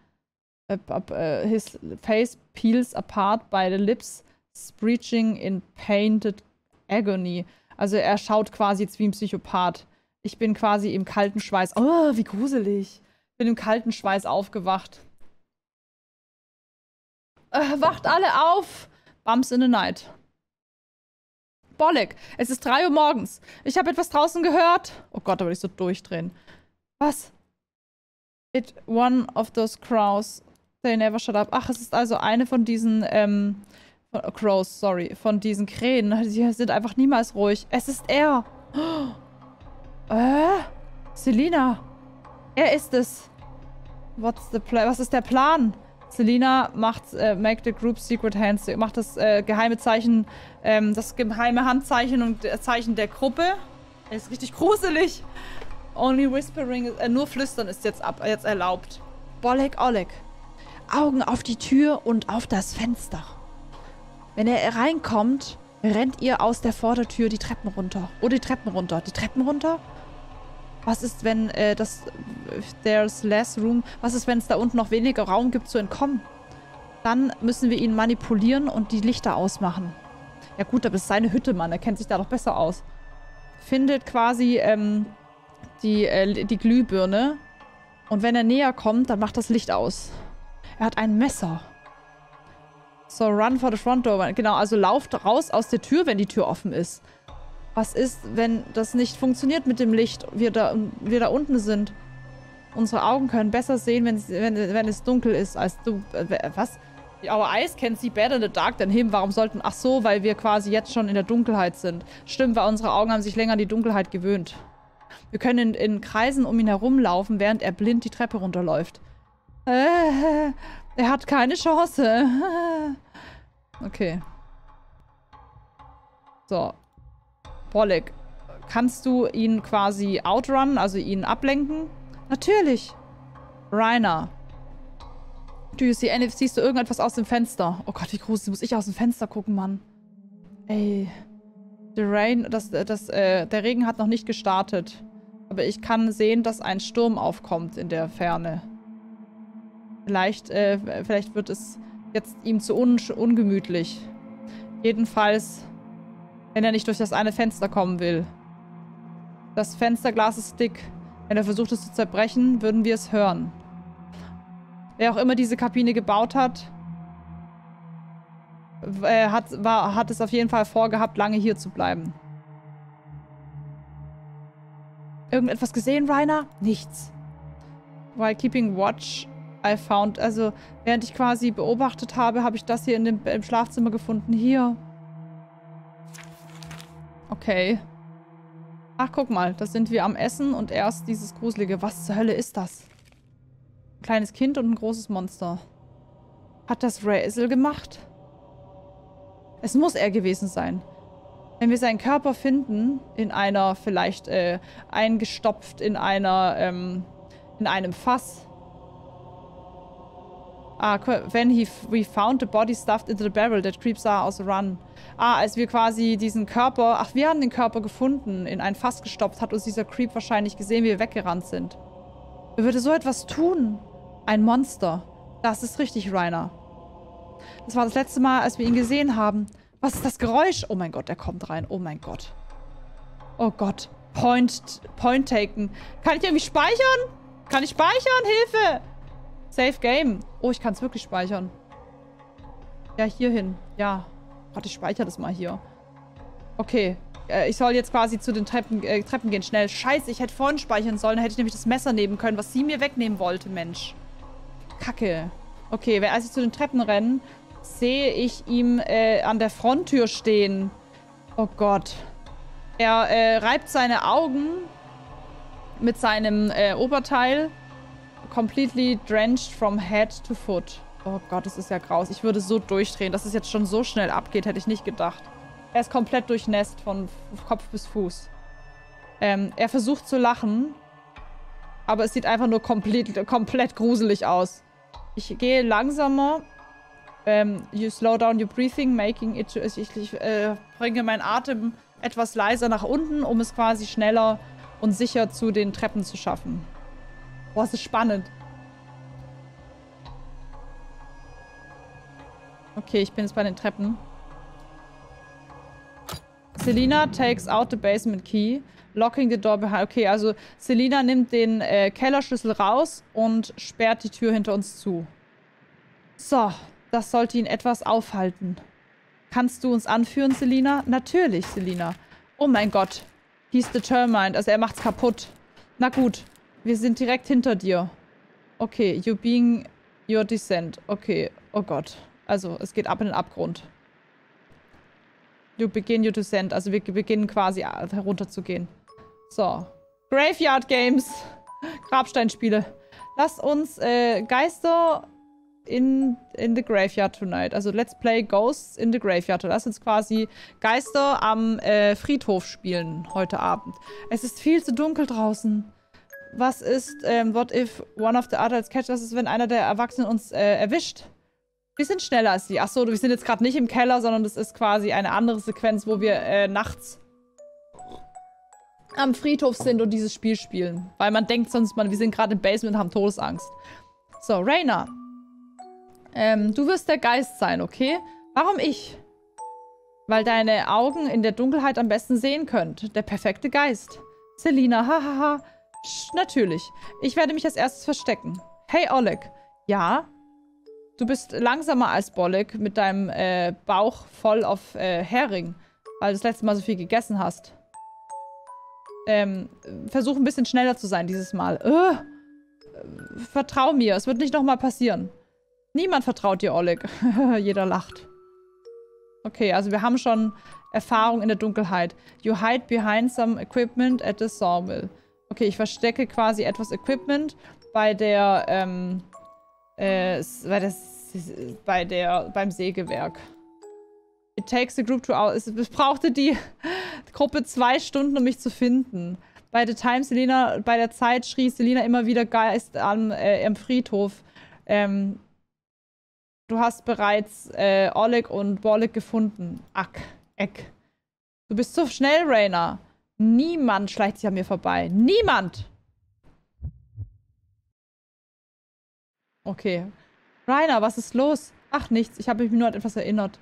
his face peels apart by the lips, screeching in painted agony. Also er schaut quasi jetzt wie ein Psychopath. Ich bin quasi im kalten Schweiß. Oh, wie gruselig. Ich bin im kalten Schweiß aufgewacht. Wacht alle auf! Bumps in the night. Bolek, es ist 3 Uhr morgens. Ich habe etwas draußen gehört. Oh Gott, da würde ich so durchdrehen. Was? It one of those crows. They never shut up. Ach, es ist also eine von diesen, crows, sorry. Von diesen Krähen. Die sind einfach niemals ruhig. Es ist er. Oh. Selina. Er ist es. Was ist der Plan? Selina macht make the group secret hands, macht das geheime Zeichen, das geheime Handzeichen und Zeichen der Gruppe. Ist richtig gruselig. Only whispering, nur flüstern ist jetzt erlaubt. Bolek, Oleg. Augen auf die Tür und auf das Fenster. Wenn er reinkommt, rennt ihr aus der Vordertür die Treppen runter. Oh, die Treppen runter. Die Treppen runter? Was ist, wenn there's less room? Was ist, wenn es da unten noch weniger Raum gibt zu entkommen? Dann müssen wir ihn manipulieren und die Lichter ausmachen. Ja gut, aber es ist seine Hütte, Mann. Er kennt sich da doch besser aus. findet quasi die Glühbirne. Und wenn er näher kommt, dann macht das Licht aus. Er hat ein Messer. So, run for the front door. Genau, also lauft raus aus der Tür, wenn die Tür offen ist. Was ist, wenn das nicht funktioniert mit dem Licht, wir da unten sind? Unsere Augen können besser sehen, wenn es dunkel ist, als du... was? Our eyes can see better in the dark than him. Warum sollten... Ach so, weil wir quasi jetzt schon in der Dunkelheit sind. Stimmt, weil unsere Augen haben sich länger an die Dunkelheit gewöhnt. Wir können in Kreisen um ihn herumlaufen, während er blind die Treppe runterläuft. Er hat keine Chance. Okay. So. Bollig, kannst du ihn quasi outrunnen, also ihn ablenken? Natürlich. Rainer. Do you see any, siehst du irgendetwas aus dem Fenster? Oh Gott, wie gruselig, muss ich aus dem Fenster gucken, Mann. Ey. Der Regen hat noch nicht gestartet. Aber ich kann sehen, dass ein Sturm aufkommt in der Ferne. Vielleicht wird es jetzt ihm zu ungemütlich. Jedenfalls, wenn er nicht durch das eine Fenster kommen will. Das Fensterglas ist dick. Wenn er versucht, es zu zerbrechen, würden wir es hören. Wer auch immer diese Kabine gebaut hat, hat es auf jeden Fall vorgehabt, lange hier zu bleiben. Irgendetwas gesehen, Rainer? Nichts. While keeping watch, I found... Also, während ich quasi beobachtet habe, habe ich das hier im Schlafzimmer gefunden. Hier. Okay. Ach, guck mal. Das sind wir am Essen und erst dieses Gruselige. Was zur Hölle ist das? Ein kleines Kind und ein großes Monster. Hat das Raizel gemacht? Es muss er gewesen sein. Wenn wir seinen Körper finden, in einer, vielleicht eingestopft in einem Fass. Ah, we found the body stuffed into the barrel that creeps are out run. Ah, als wir quasi diesen Körper, ach, wir haben den Körper gefunden, in ein Fass gestopft, hat uns dieser Creep wahrscheinlich gesehen, wie wir weggerannt sind. Wer würde so etwas tun? Ein Monster. Das ist richtig, Rainer. Das war das letzte Mal, als wir ihn gesehen haben. Was ist das Geräusch? Oh mein Gott, er kommt rein. Oh mein Gott. Oh Gott. Point taken. Kann ich irgendwie speichern? Kann ich speichern? Hilfe! Save game. Oh, ich kann es wirklich speichern. Ja, hierhin. Ja. Warte, ich speichere das mal hier. Okay. Ich soll jetzt quasi zu den Treppen gehen. Schnell. Scheiße, ich hätte vorhin speichern sollen. Dann hätte ich nämlich das Messer nehmen können, was sie mir wegnehmen wollte, Mensch. Kacke. Okay, als ich zu den Treppen renne, sehe ich ihn an der Fronttür stehen. Oh Gott. Er reibt seine Augen mit seinem Oberteil. Completely drenched from head to foot. Oh Gott, das ist ja graus. Ich würde so durchdrehen, dass es jetzt schon so schnell abgeht, hätte ich nicht gedacht. Er ist komplett durchnässt von Kopf bis Fuß. Er versucht zu lachen, aber es sieht einfach nur komplett gruselig aus. Ich gehe langsamer. You slow down your breathing, making it... Ich bringe meinen Atem etwas leiser nach unten, um es quasi schneller und sicher zu den Treppen zu schaffen. Boah, es ist spannend. Okay, ich bin jetzt bei den Treppen. Selina takes out the basement key, locking the door behind... Okay, also Selina nimmt den Kellerschlüssel raus und sperrt die Tür hinter uns zu. So, das sollte ihn etwas aufhalten. Kannst du uns anführen, Selina? Natürlich, Selina. Oh mein Gott. He's determined. Also er macht's kaputt. Na gut, wir sind direkt hinter dir. Okay, you being your descent. Okay, oh Gott. Also, es geht ab in den Abgrund. You begin your descent. Also, wir beginnen quasi herunterzugehen. So. Graveyard Games. Grabsteinspiele. Lass uns Geister in the graveyard tonight. Also, let's play Ghosts in the graveyard. Lass uns quasi Geister am Friedhof spielen heute Abend. Es ist viel zu dunkel draußen. Was ist, what if one of the adults catch? Was ist, wenn einer der Erwachsenen uns erwischt? Wir sind schneller als sie. Achso, wir sind jetzt gerade nicht im Keller, sondern das ist quasi eine andere Sequenz, wo wir nachts am Friedhof sind und dieses Spiel spielen. Weil man denkt sonst, wir sind gerade im Basement und haben Todesangst. So, Rainer. Du wirst der Geist sein, okay? Warum ich? Weil deine Augen in der Dunkelheit am besten sehen könnt. Der perfekte Geist. Selina, hahaha. Natürlich. Ich werde mich als erstes verstecken. Hey, Oleg. Ja? Du bist langsamer als Bollig mit deinem Bauch voll auf Hering, weil du das letzte Mal so viel gegessen hast. Versuch ein bisschen schneller zu sein dieses Mal. Vertrau mir, es wird nicht nochmal passieren. Niemand vertraut dir, Oleg. Jeder lacht. Okay, also wir haben schon Erfahrung in der Dunkelheit. You hide behind some equipment at the sawmill. Okay, ich verstecke quasi etwas Equipment beim Sägewerk. It takes the group 2 hours. Es brauchte die Gruppe 2 Stunden, um mich zu finden. Bei der Zeit schrie Selina immer wieder Geist am Friedhof. Du hast bereits Oleg und Borlik gefunden. Du bist so schnell, Rainer. Niemand schleicht sich an mir vorbei. Niemand! Okay. Rainer, was ist los? Ach, nichts. Ich habe mich nur an etwas erinnert.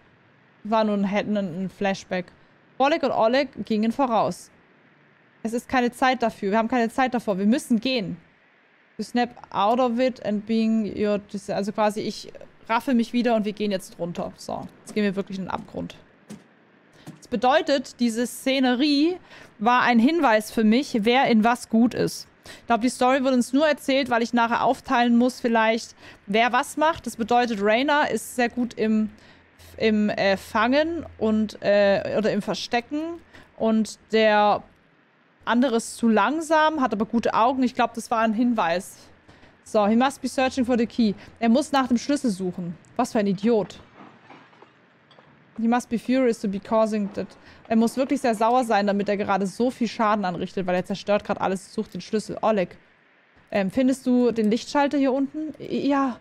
War nur ein Flashback. Borlik und Oleg gingen voraus. Es ist keine Zeit dafür. Wir haben keine Zeit davor. Wir müssen gehen. You snap out of it and being your... Also quasi, ich raffe mich wieder und wir gehen jetzt runter. So, jetzt gehen wir wirklich in den Abgrund. Das bedeutet, diese Szenerie war ein Hinweis für mich, wer in was gut ist. Ich glaube, die Story wird uns nur erzählt, weil ich nachher aufteilen muss vielleicht, wer was macht. Das bedeutet, Rainer ist sehr gut im Fangen und oder im Verstecken. Und der andere ist zu langsam, hat aber gute Augen. Ich glaube, das war ein Hinweis. So, he must be searching for the key. Er muss nach dem Schlüssel suchen. Was für ein Idiot. He must be furious to be causing that. Er muss wirklich sehr sauer sein, damit er gerade so viel Schaden anrichtet, weil er zerstört gerade alles, sucht den Schlüssel. Oleg, findest du den Lichtschalter hier unten? Ja.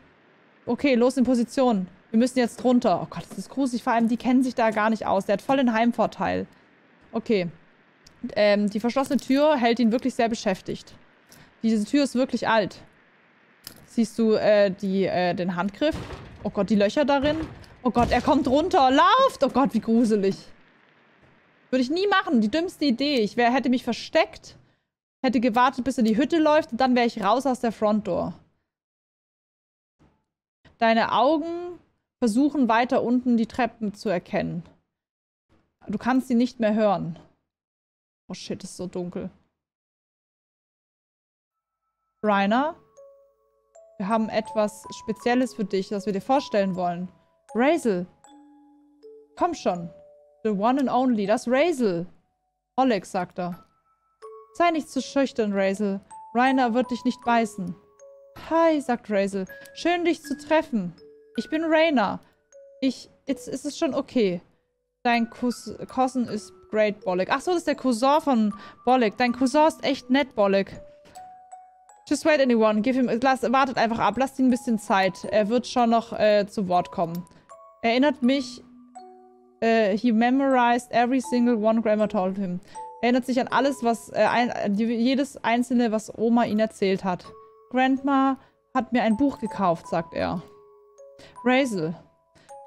Okay, los in Position. Wir müssen jetzt runter. Oh Gott, das ist gruselig. Vor allem, die kennen sich da gar nicht aus. Der hat voll den Heimvorteil. Okay. Die verschlossene Tür hält ihn wirklich sehr beschäftigt. Diese Tür ist wirklich alt. Siehst du den Handgriff? Oh Gott, die Löcher darin. Oh Gott, er kommt runter. Lauft! Oh Gott, wie gruselig. Würde ich nie machen. Die dümmste Idee. Ich hätte mich versteckt, hätte gewartet, bis er in die Hütte läuft und dann wäre ich raus aus der Frontdoor. Deine Augen versuchen weiter unten die Treppen zu erkennen. Du kannst sie nicht mehr hören. Oh shit, ist so dunkel. Rainer, wir haben etwas Spezielles für dich, das wir dir vorstellen wollen. Raizel. Komm schon. The one and only. Das Raizel. Oleg, sagt er. Sei nicht zu schüchtern, Raizel. Rainer wird dich nicht beißen. Hi, sagt Raizel. Schön, dich zu treffen. Ich bin Rainer. Jetzt ist es schon okay. Dein Cousin ist great, Bollig. Ach so, das ist der Cousin von Bollig. Dein Cousin ist echt nett, Bollig. Just wait, anyone. Wartet einfach ab. Lasst ihn ein bisschen Zeit. Er wird schon noch zu Wort kommen. Erinnert mich... he memorized every single one Grandma told him. Erinnert sich an alles, was... jedes einzelne, was Oma ihn erzählt hat. Grandma hat mir ein Buch gekauft, sagt er. Raizel.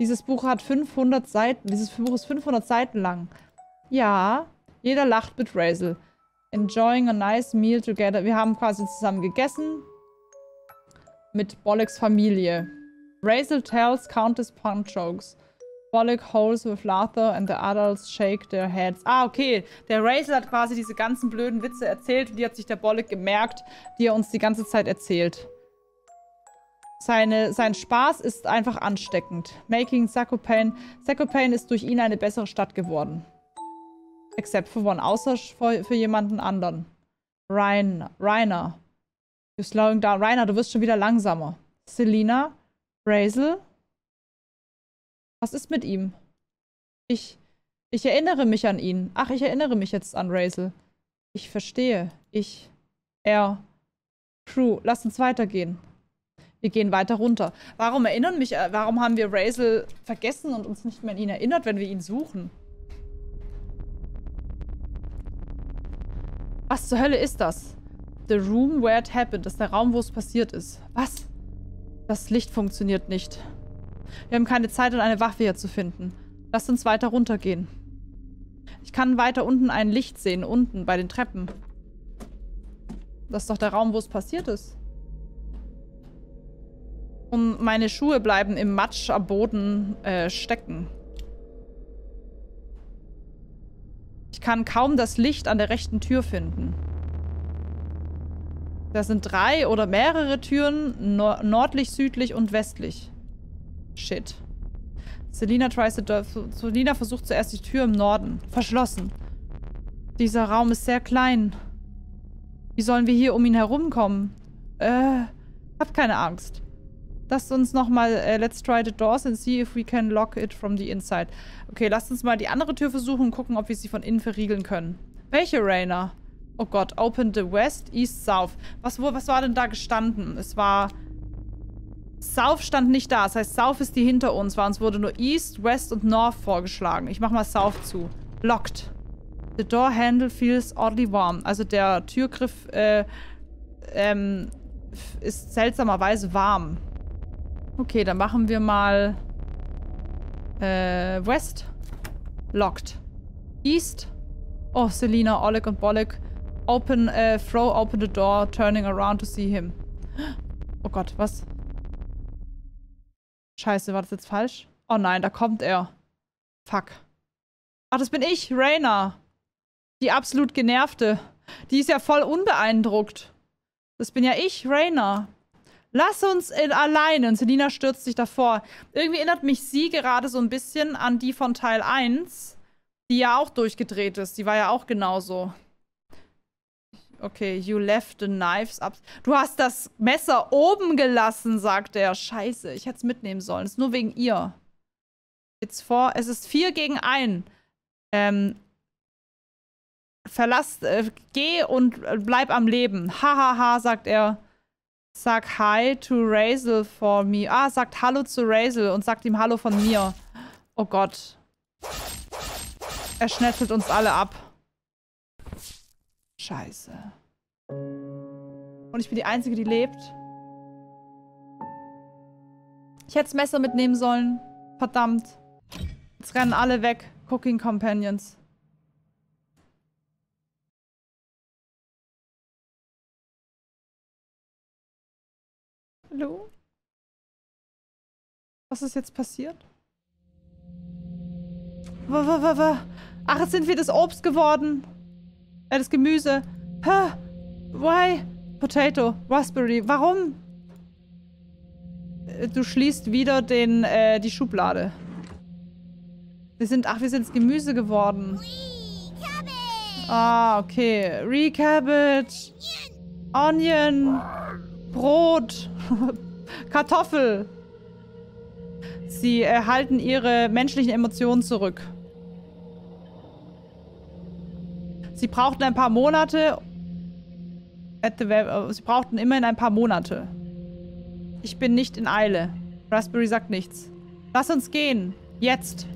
Dieses Buch hat 500 Seiten. Dieses Buch ist 500 Seiten lang. Ja, jeder lacht mit Raizel. Enjoying a nice meal together. Wir haben quasi zusammen gegessen. Mit Bollicks Familie. Raizel tells countless pun jokes. Bollig howls with laughter and the adults shake their heads. Ah, okay. Der Raizel hat quasi diese ganzen blöden Witze erzählt und die hat sich der Bollig gemerkt, die er uns die ganze Zeit erzählt. Sein Spaß ist einfach ansteckend. Making Zakopane. Zakopane ist durch ihn eine bessere Stadt geworden. Except for one. Außer für jemanden anderen. Rainer. You're slowing down. Rainer, du wirst schon wieder langsamer. Selina. Raizel. Was ist mit ihm? Ich erinnere mich an ihn. Ach, ich erinnere mich jetzt an Raizel. Ich verstehe. True. Lass uns weitergehen. Wir gehen weiter runter. Warum haben wir Raizel vergessen und uns nicht mehr an ihn erinnert, wenn wir ihn suchen? Was zur Hölle ist das? The room where it happened. Das ist der Raum, wo es passiert ist. Was? Das Licht funktioniert nicht. Wir haben keine Zeit, um eine Waffe hier zu finden. Lasst uns weiter runtergehen. Ich kann weiter unten ein Licht sehen, unten bei den Treppen. Das ist doch der Raum, wo es passiert ist. Und meine Schuhe bleiben im Matsch am Boden stecken. Ich kann kaum das Licht an der rechten Tür finden. Da sind 3 oder mehrere Türen, nordlich, südlich und westlich. Shit. Selina versucht zuerst die Tür im Norden. Verschlossen. Dieser Raum ist sehr klein. Wie sollen wir hier um ihn herumkommen? Hab keine Angst. Lasst uns nochmal, let's try the doors and see if we can lock it from the inside. Okay, lasst uns mal die andere Tür versuchen und gucken, ob wir sie von innen verriegeln können. Welche, Rainer? Oh Gott, open the west, east, south. Was war denn da gestanden? Es war... South stand nicht da, das heißt, South ist die hinter uns. War uns wurde nur east, west und north vorgeschlagen. Ich mach mal South zu. Locked. The door handle feels oddly warm. Also der Türgriff, ist seltsamerweise warm. Okay, dann machen wir mal West. Locked. East. Oh, Selina, Oleg und Bolek. Open, throw open the door, turning around to see him. Oh Gott, was? Scheiße, war das jetzt falsch? Oh nein, da kommt er. Fuck. Ach, das bin ich, Raina. Die absolut Genervte. Die ist ja voll unbeeindruckt. Das bin ja ich, Raina. Lass uns alleine. Und Selina stürzt sich davor. Irgendwie erinnert mich sie gerade so ein bisschen an die von Teil 1, die ja auch durchgedreht ist. Die war ja auch genauso. Okay, you left the knives up. Du hast das Messer oben gelassen, sagt er. Scheiße, ich hätte es mitnehmen sollen. Es ist nur wegen ihr. Jetzt vor. Es ist 4 gegen 1. Verlass, geh und bleib am Leben. Hahaha, sagt er. Sag hi to Raizel for me. Ah, sagt Hallo zu Raizel und sagt ihm Hallo von mir. Oh Gott. Er schnetzelt uns alle ab. Scheiße. Und ich bin die Einzige, die lebt. Ich hätte das Messer mitnehmen sollen. Verdammt. Jetzt rennen alle weg. Cooking Companions. Hallo? Was ist jetzt passiert? Ach, jetzt sind wir das Obst geworden. Das Gemüse. Huh? Why? Potato. Raspberry. Warum? Du schließt wieder den, die Schublade. Wir sind das Gemüse geworden. Ah, okay. Re-Cabbage. Onion. Brot. Kartoffel. Sie halten ihre menschlichen Emotionen zurück. Sie brauchten ein paar Monate. Sie brauchten immerhin ein paar Monate. Ich bin nicht in Eile. Raspberry sagt nichts. Lass uns gehen. Jetzt.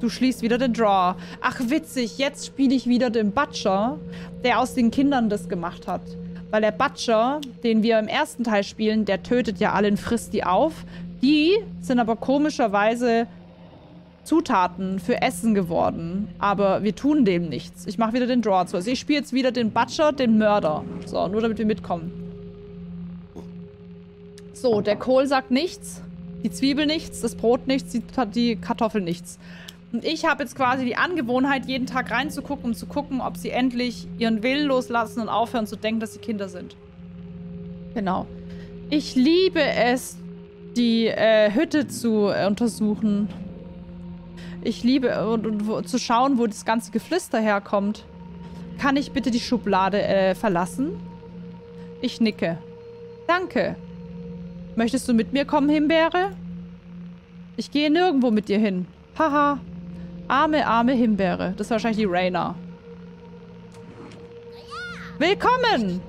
Du schließt wieder den Drawer. Ach, witzig. Jetzt spiele ich wieder den Butcher, der aus den Kindern das gemacht hat. Weil der Butcher, den wir im ersten Teil spielen, der tötet ja allen, frisst die auf. Die sind aber komischerweise Zutaten für Essen geworden. Aber wir tun dem nichts. Ich mache wieder den Draw zu. Also ich spiele jetzt wieder den Butcher, den Mörder. So, nur damit wir mitkommen. So, der Kohl sagt nichts. Die Zwiebel nichts, das Brot nichts, die Kartoffel nichts. Und ich habe jetzt quasi die Angewohnheit, jeden Tag reinzugucken, um zu gucken, ob sie endlich ihren Willen loslassen und aufhören zu denken, dass sie Kinder sind. Genau. Ich liebe es, die Hütte zu untersuchen. Ich liebe zu schauen, wo das ganze Geflüster herkommt. Kann ich bitte die Schublade verlassen? Ich nicke. Danke. Möchtest du mit mir kommen, Himbeere? Ich gehe nirgendwo mit dir hin. Haha. Arme, arme Himbeere. Das ist wahrscheinlich die Raina. Willkommen!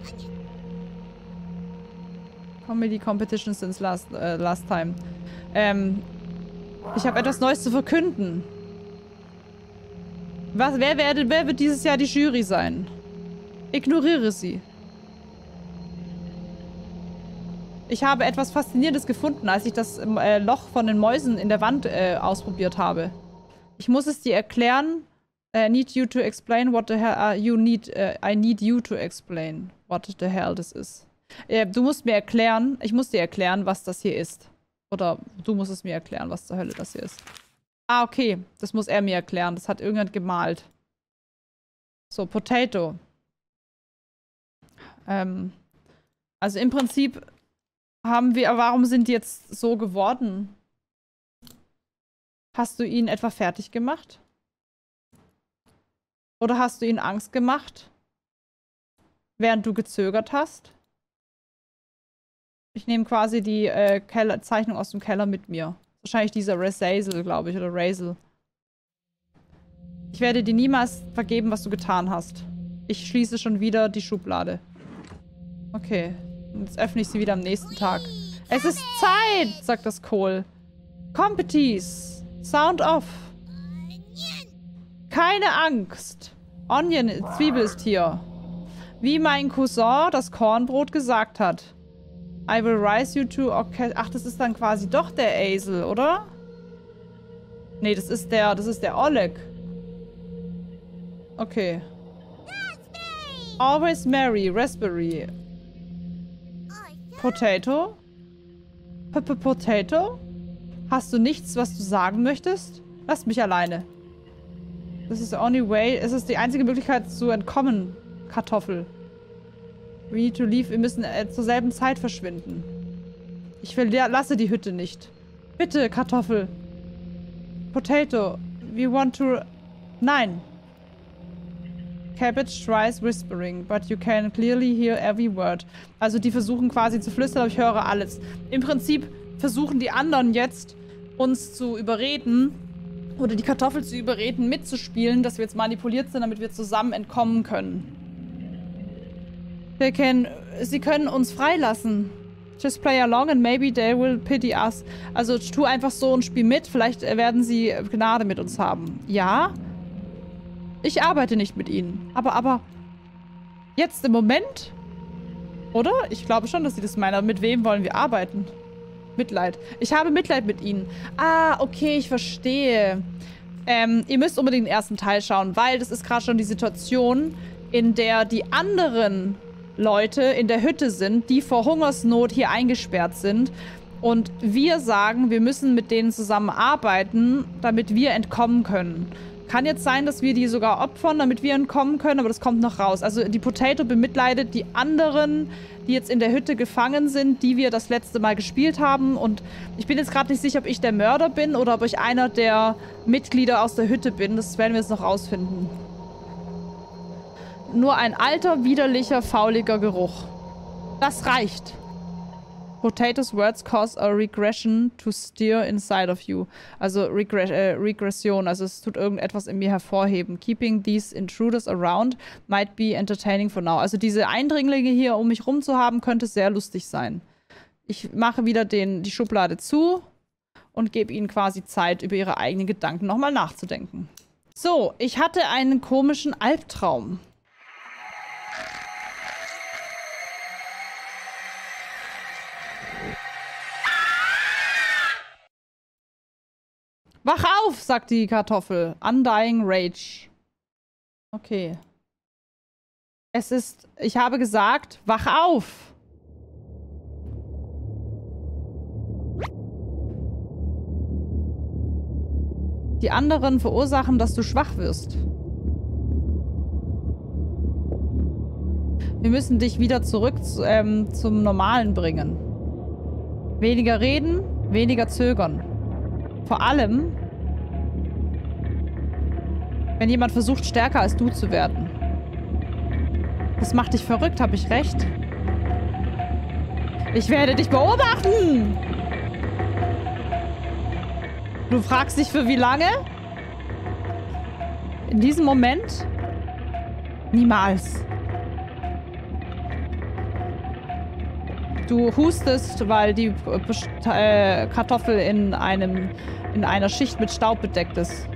Comedy Competition since last time. Ich habe etwas Neues zu verkünden. Wer wird dieses Jahr die Jury sein? Ignoriere sie. Ich habe etwas Faszinierendes gefunden, als ich das Loch von den Mäusen in der Wand ausprobiert habe. Ich muss es dir erklären. Need you to explain what the hell you need. I need you to explain what the hell this is. Du musst mir erklären. Ich muss dir erklären, was das hier ist. Oder du musst es mir erklären, was zur Hölle das hier ist. Ah, okay. Das muss er mir erklären. Das hat irgendjemand gemalt. So, Potato. Also im Prinzip haben wir... Warum sind die jetzt so geworden? Hast du ihn etwa fertig gemacht? Oder hast du ihn Angst gemacht? Während du gezögert hast? Ich nehme quasi die Zeichnung aus dem Keller mit mir. Wahrscheinlich dieser Raizel, glaube ich, oder Raizel. Ich werde dir niemals vergeben, was du getan hast. Ich schließe schon wieder die Schublade. Okay. Jetzt öffne ich sie wieder am nächsten Tag. Es ist Zeit, sagt das Kohl. Competies. Sound off. Keine Angst. Onion, Zwiebel ist hier. Wie mein Cousin das Kornbrot gesagt hat. I will rise you to... Okay. Ach, das ist dann quasi doch der Raizel, oder? Nee, das ist der Oleg. Okay. Always Mary, Raspberry. Potato? Potato? Hast du nichts, was du sagen möchtest? Lass mich alleine. Das ist the only way. Es ist die einzige Möglichkeit zu entkommen, Kartoffel. We need to leave. Wir müssen zur selben Zeit verschwinden. Ich verlasse die Hütte nicht. Bitte, Kartoffel. Potato. We want to... Nein. Cabbage tries whispering, but you can clearly hear every word. Also die versuchen quasi zu flüstern, aber ich höre alles. Im Prinzip versuchen die anderen jetzt, uns zu überreden oder die Kartoffel zu überreden, mitzuspielen, dass wir jetzt manipuliert sind, damit wir zusammen entkommen können. Sie können uns freilassen. Just play along and maybe they will pity us. Also tu einfach so ein Spiel mit. Vielleicht werden sie Gnade mit uns haben. Ja? Ich arbeite nicht mit ihnen. Aber... Jetzt im Moment? Oder? Ich glaube schon, dass sie das meinen. Mit wem wollen wir arbeiten? Mitleid. Ich habe Mitleid mit ihnen. Ah, okay, ich verstehe. Ihr müsst unbedingt den ersten Teil schauen, weil das ist gerade schon die Situation, in der die anderen... Leute in der Hütte sind, die vor Hungersnot hier eingesperrt sind. Und wir sagen, wir müssen mit denen zusammenarbeiten, damit wir entkommen können. Kann jetzt sein, dass wir die sogar opfern, damit wir entkommen können, aber das kommt noch raus. Also die Potato bemitleidet die anderen, die jetzt in der Hütte gefangen sind, die wir das letzte Mal gespielt haben. Und ich bin jetzt gerade nicht sicher, ob ich der Mörder bin oder ob ich einer der Mitglieder aus der Hütte bin. Das werden wir jetzt noch rausfinden. Nur ein alter, widerlicher, fauliger Geruch. Das reicht. Potatoes words cause a regression to stir inside of you. Also Regression. Also es tut irgendetwas in mir hervorheben. Keeping these intruders around might be entertaining for now. Also diese Eindringlinge hier um mich rum zu haben, könnte sehr lustig sein. Ich mache wieder die Schublade zu und gebe ihnen quasi Zeit, über ihre eigenen Gedanken nochmal nachzudenken. So, ich hatte einen komischen Albtraum. Wach auf, sagt die Kartoffel. Undying Rage. Okay. Es ist... Ich habe gesagt, wach auf! Die anderen verursachen, dass du schwach wirst. Wir müssen dich wieder zurück zum Normalen bringen. Weniger reden, weniger zögern. Vor allem, wenn jemand versucht, stärker als du zu werden. Das macht dich verrückt, habe ich recht? Ich werde dich beobachten! Du fragst dich, für wie lange? In diesem Moment? Niemals. Du hustest, weil die Kartoffel in einer Schicht mit Staub bedeckt ist.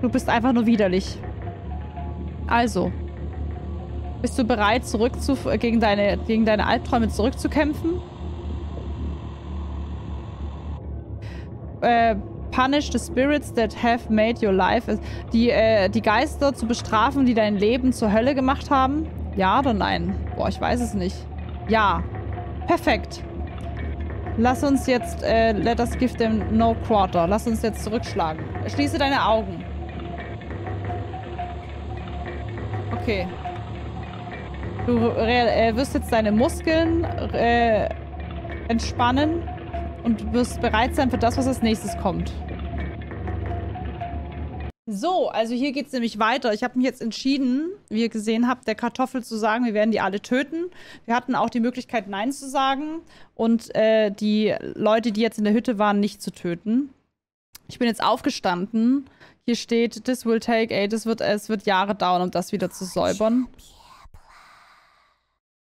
Du bist einfach nur widerlich. Also, bist du bereit, gegen deine Albträume zurückzukämpfen? punish the spirits that have made your life. Die Geister zu bestrafen, die dein Leben zur Hölle gemacht haben? Ja oder nein? Boah, ich weiß es nicht. Ja. Perfekt. Lass uns jetzt, let us give them no quarter. Lass uns jetzt zurückschlagen. Schließe deine Augen. Okay. Du wirst jetzt deine Muskeln entspannen und wirst bereit sein für das, was als nächstes kommt. So, also hier geht es nämlich weiter. Ich habe mich jetzt entschieden, wie ihr gesehen habt, der Kartoffel zu sagen, wir werden die alle töten. Wir hatten auch die Möglichkeit, Nein zu sagen und die Leute, die jetzt in der Hütte waren, nicht zu töten. Ich bin jetzt aufgestanden. Hier steht, this will take, ey, es wird Jahre dauern, um das wieder zu säubern.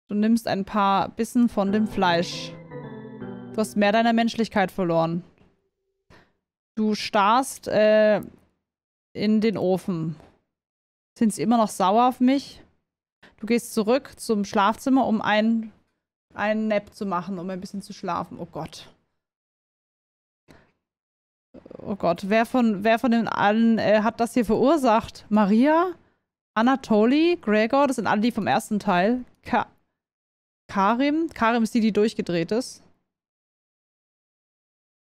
Du nimmst ein paar Bissen von dem Fleisch. Du hast mehr deiner Menschlichkeit verloren. Du starrst in den Ofen. Sind sie immer noch sauer auf mich? Du gehst zurück zum Schlafzimmer, um einen Nap zu machen, um ein bisschen zu schlafen. Oh Gott. Oh Gott, wer von den allen hat das hier verursacht? Maria, Anatoli, Gregor, das sind alle die vom ersten Teil. Karin ist die, die durchgedreht ist.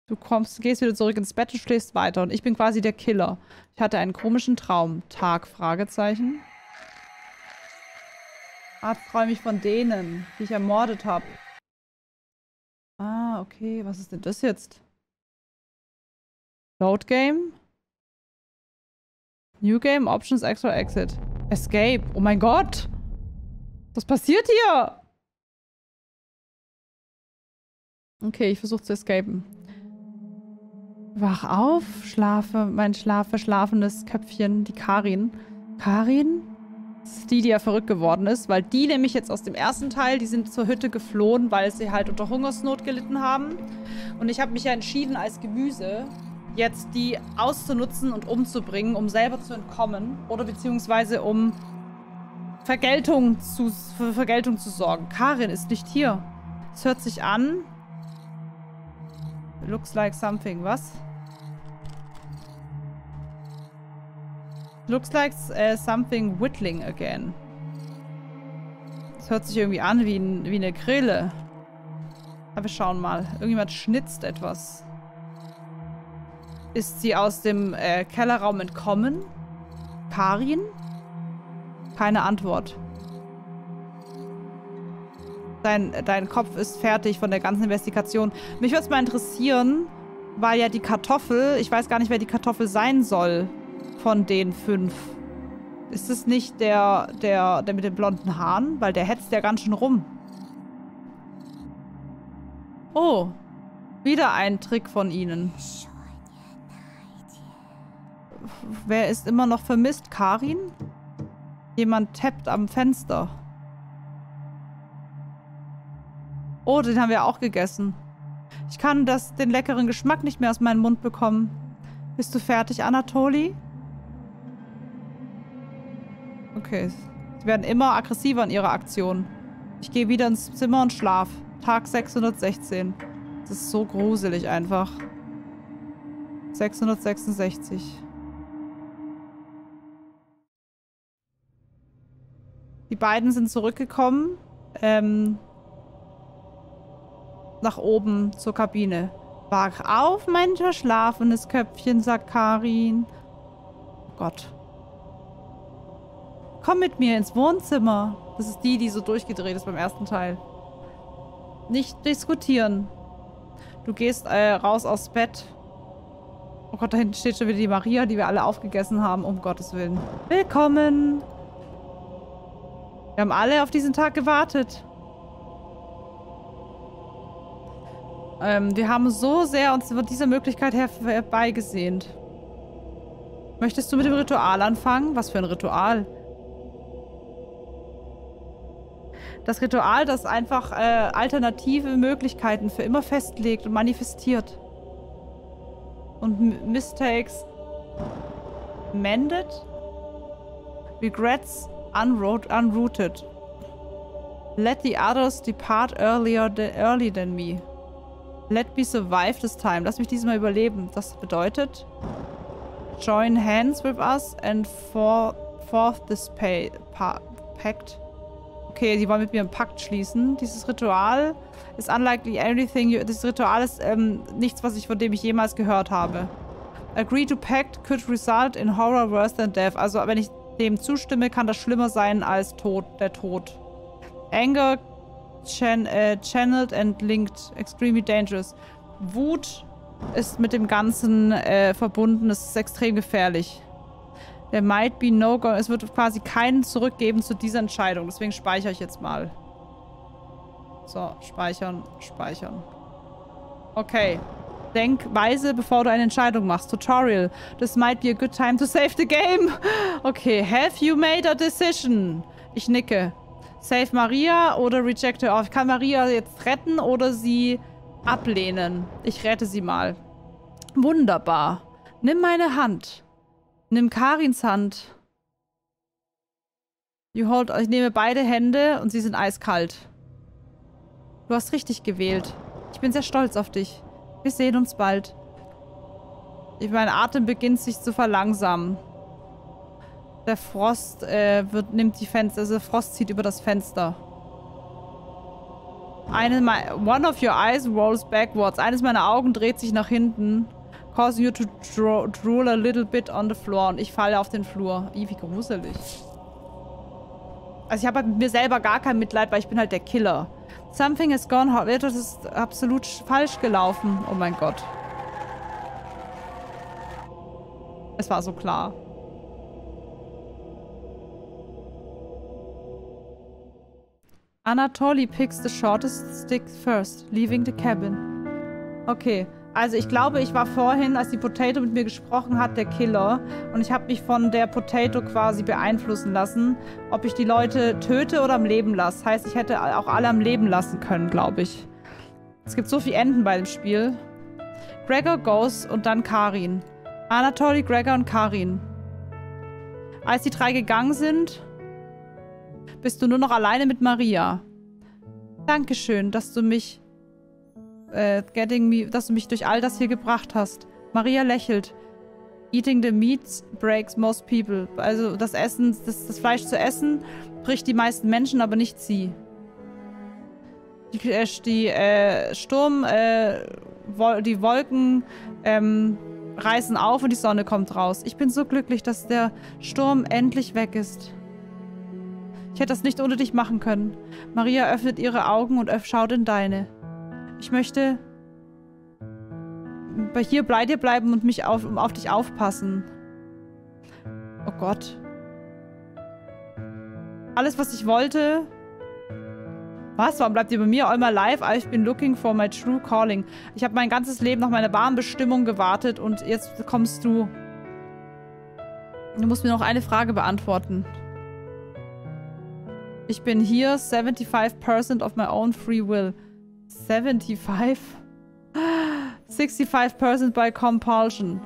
Du gehst wieder zurück ins Bett und schläfst weiter. Und ich bin quasi der Killer. Ich hatte einen komischen Traum. Tag, Fragezeichen. Ah, freue mich von denen, die ich ermordet habe. Ah, okay. Was ist denn das jetzt? Load Game? New Game, Options, Extra Exit. Escape. Oh mein Gott! Was passiert hier? Okay, ich versuche zu escapen. Wach auf, schlafe, mein schlafendes Köpfchen, die Karin. Karin? Das ist die, die ja verrückt geworden ist, weil die nämlich jetzt aus dem ersten Teil, die sind zur Hütte geflohen, weil sie halt unter Hungersnot gelitten haben. Und ich habe mich ja entschieden, als Gemüse jetzt die auszunutzen und umzubringen, um selber zu entkommen oder beziehungsweise um für Vergeltung zu sorgen. Karin ist nicht hier. Es hört sich an. Looks like something, was? Looks like something whittling again. Das hört sich irgendwie an wie eine Grille. Aber wir schauen mal. Irgendjemand schnitzt etwas. Ist sie aus dem Kellerraum entkommen? Karin? Keine Antwort. Dein Kopf ist fertig von der ganzen Investigation. Mich würde es mal interessieren, weil ja die Kartoffel, ich weiß gar nicht, wer die Kartoffel sein soll von den 5. Ist es nicht der mit den blonden Haaren? Weil der hetzt ja ganz schön rum. Oh, wieder ein Trick von ihnen. Wer ist immer noch vermisst? Karin? Jemand tappt am Fenster. Oh, den haben wir auch gegessen. Ich kann den leckeren Geschmack nicht mehr aus meinem Mund bekommen. Bist du fertig, Anatoli? Okay. Sie werden immer aggressiver in ihrer Aktion. Ich gehe wieder ins Zimmer und schlaf. Tag 616. Das ist so gruselig einfach. 666. Die beiden sind zurückgekommen. Nach oben zur Kabine. Wach auf, mein verschlafenes Köpfchen, sagt Karin. Oh Gott. Komm mit mir ins Wohnzimmer. Das ist die, die so durchgedreht ist beim ersten Teil. Nicht diskutieren. Du gehst raus aufs Bett. Oh Gott, da hinten steht schon wieder die Maria, die wir alle aufgegessen haben, um Gottes Willen. Willkommen. Wir haben alle auf diesen Tag gewartet. Wir haben so sehr uns über diese Möglichkeit herbeigesehnt. Möchtest du mit dem Ritual anfangen? Was für ein Ritual? Das Ritual, das einfach alternative Möglichkeiten für immer festlegt und manifestiert. Und Mistakes mended. Regrets unrooted. Let the others depart early than me. Let me survive this time. Lass mich diesmal überleben. Das bedeutet... Join hands with us and forth this pact. Okay, sie wollen mit mir einen Pakt schließen. Dieses Ritual ist unlikely anything. Dieses Ritual ist nichts, von dem ich jemals gehört habe. Agree to pact could result in horror worse than death. Also, wenn ich dem zustimme, kann das schlimmer sein als Tod, der Tod. Anger channeled and linked. Extremely dangerous. Wut ist mit dem Ganzen verbunden. Es ist extrem gefährlich. There might be no go. Es wird quasi keinen zurückgeben zu dieser Entscheidung. Deswegen speichere ich jetzt mal. So, speichern, speichern. Okay. Denk weise, bevor du eine Entscheidung machst. Tutorial. This might be a good time to save the game. Okay. Have you made a decision? Ich nicke. Save Maria oder reject her. Ich kann Maria jetzt retten oder sie ablehnen. Ich rette sie mal. Wunderbar. Nimm meine Hand. Nimm Karins Hand. Ich nehme beide Hände und sie sind eiskalt. Du hast richtig gewählt. Ich bin sehr stolz auf dich. Wir sehen uns bald. Mein Atem beginnt sich zu verlangsamen. Der Frost Frost zieht über das Fenster. One of your eyes rolls backwards. Eines meiner Augen dreht sich nach hinten. Causing you to drool a little bit on the floor. Und ich falle auf den Flur. Ih, wie gruselig. Also ich habe halt mit mir selber gar kein Mitleid, weil ich bin halt der Killer. Something has gone wrong. Das ist absolut falsch gelaufen. Oh mein Gott. Es war so klar. Anatoli picks the shortest stick first, leaving the cabin. Okay. Also ich glaube, ich war vorhin, als die Potato mit mir gesprochen hat, der Killer. Und ich habe mich von der Potato quasi beeinflussen lassen, ob ich die Leute töte oder am Leben lasse. Heißt, ich hätte auch alle am Leben lassen können, glaube ich. Es gibt so viele Enden bei dem Spiel. Gregor goes und dann Karin. Anatoli, Gregor und Karin. Als die drei gegangen sind, bist du nur noch alleine mit Maria. Dankeschön, dass du mich... dass du mich durch all das hier gebracht hast. Maria lächelt. Eating the meat breaks most people. Also das Essen, das Fleisch zu essen, bricht die meisten Menschen, aber nicht sie. Die Wolken reißen auf und die Sonne kommt raus. Ich bin so glücklich, dass der Sturm endlich weg ist. Ich hätte das nicht ohne dich machen können. Maria öffnet ihre Augen und schaut in deine. Ich möchte hier bei dir bleiben und mich auf dich aufpassen. Oh Gott. Alles, was ich wollte... Was? Warum bleibt ihr bei mir? All my life, I've been looking for my true calling. Ich habe mein ganzes Leben nach meiner wahren Bestimmung gewartet und jetzt kommst du. Du musst mir noch eine Frage beantworten. Ich bin hier 75% of my own free will. 65% by compulsion.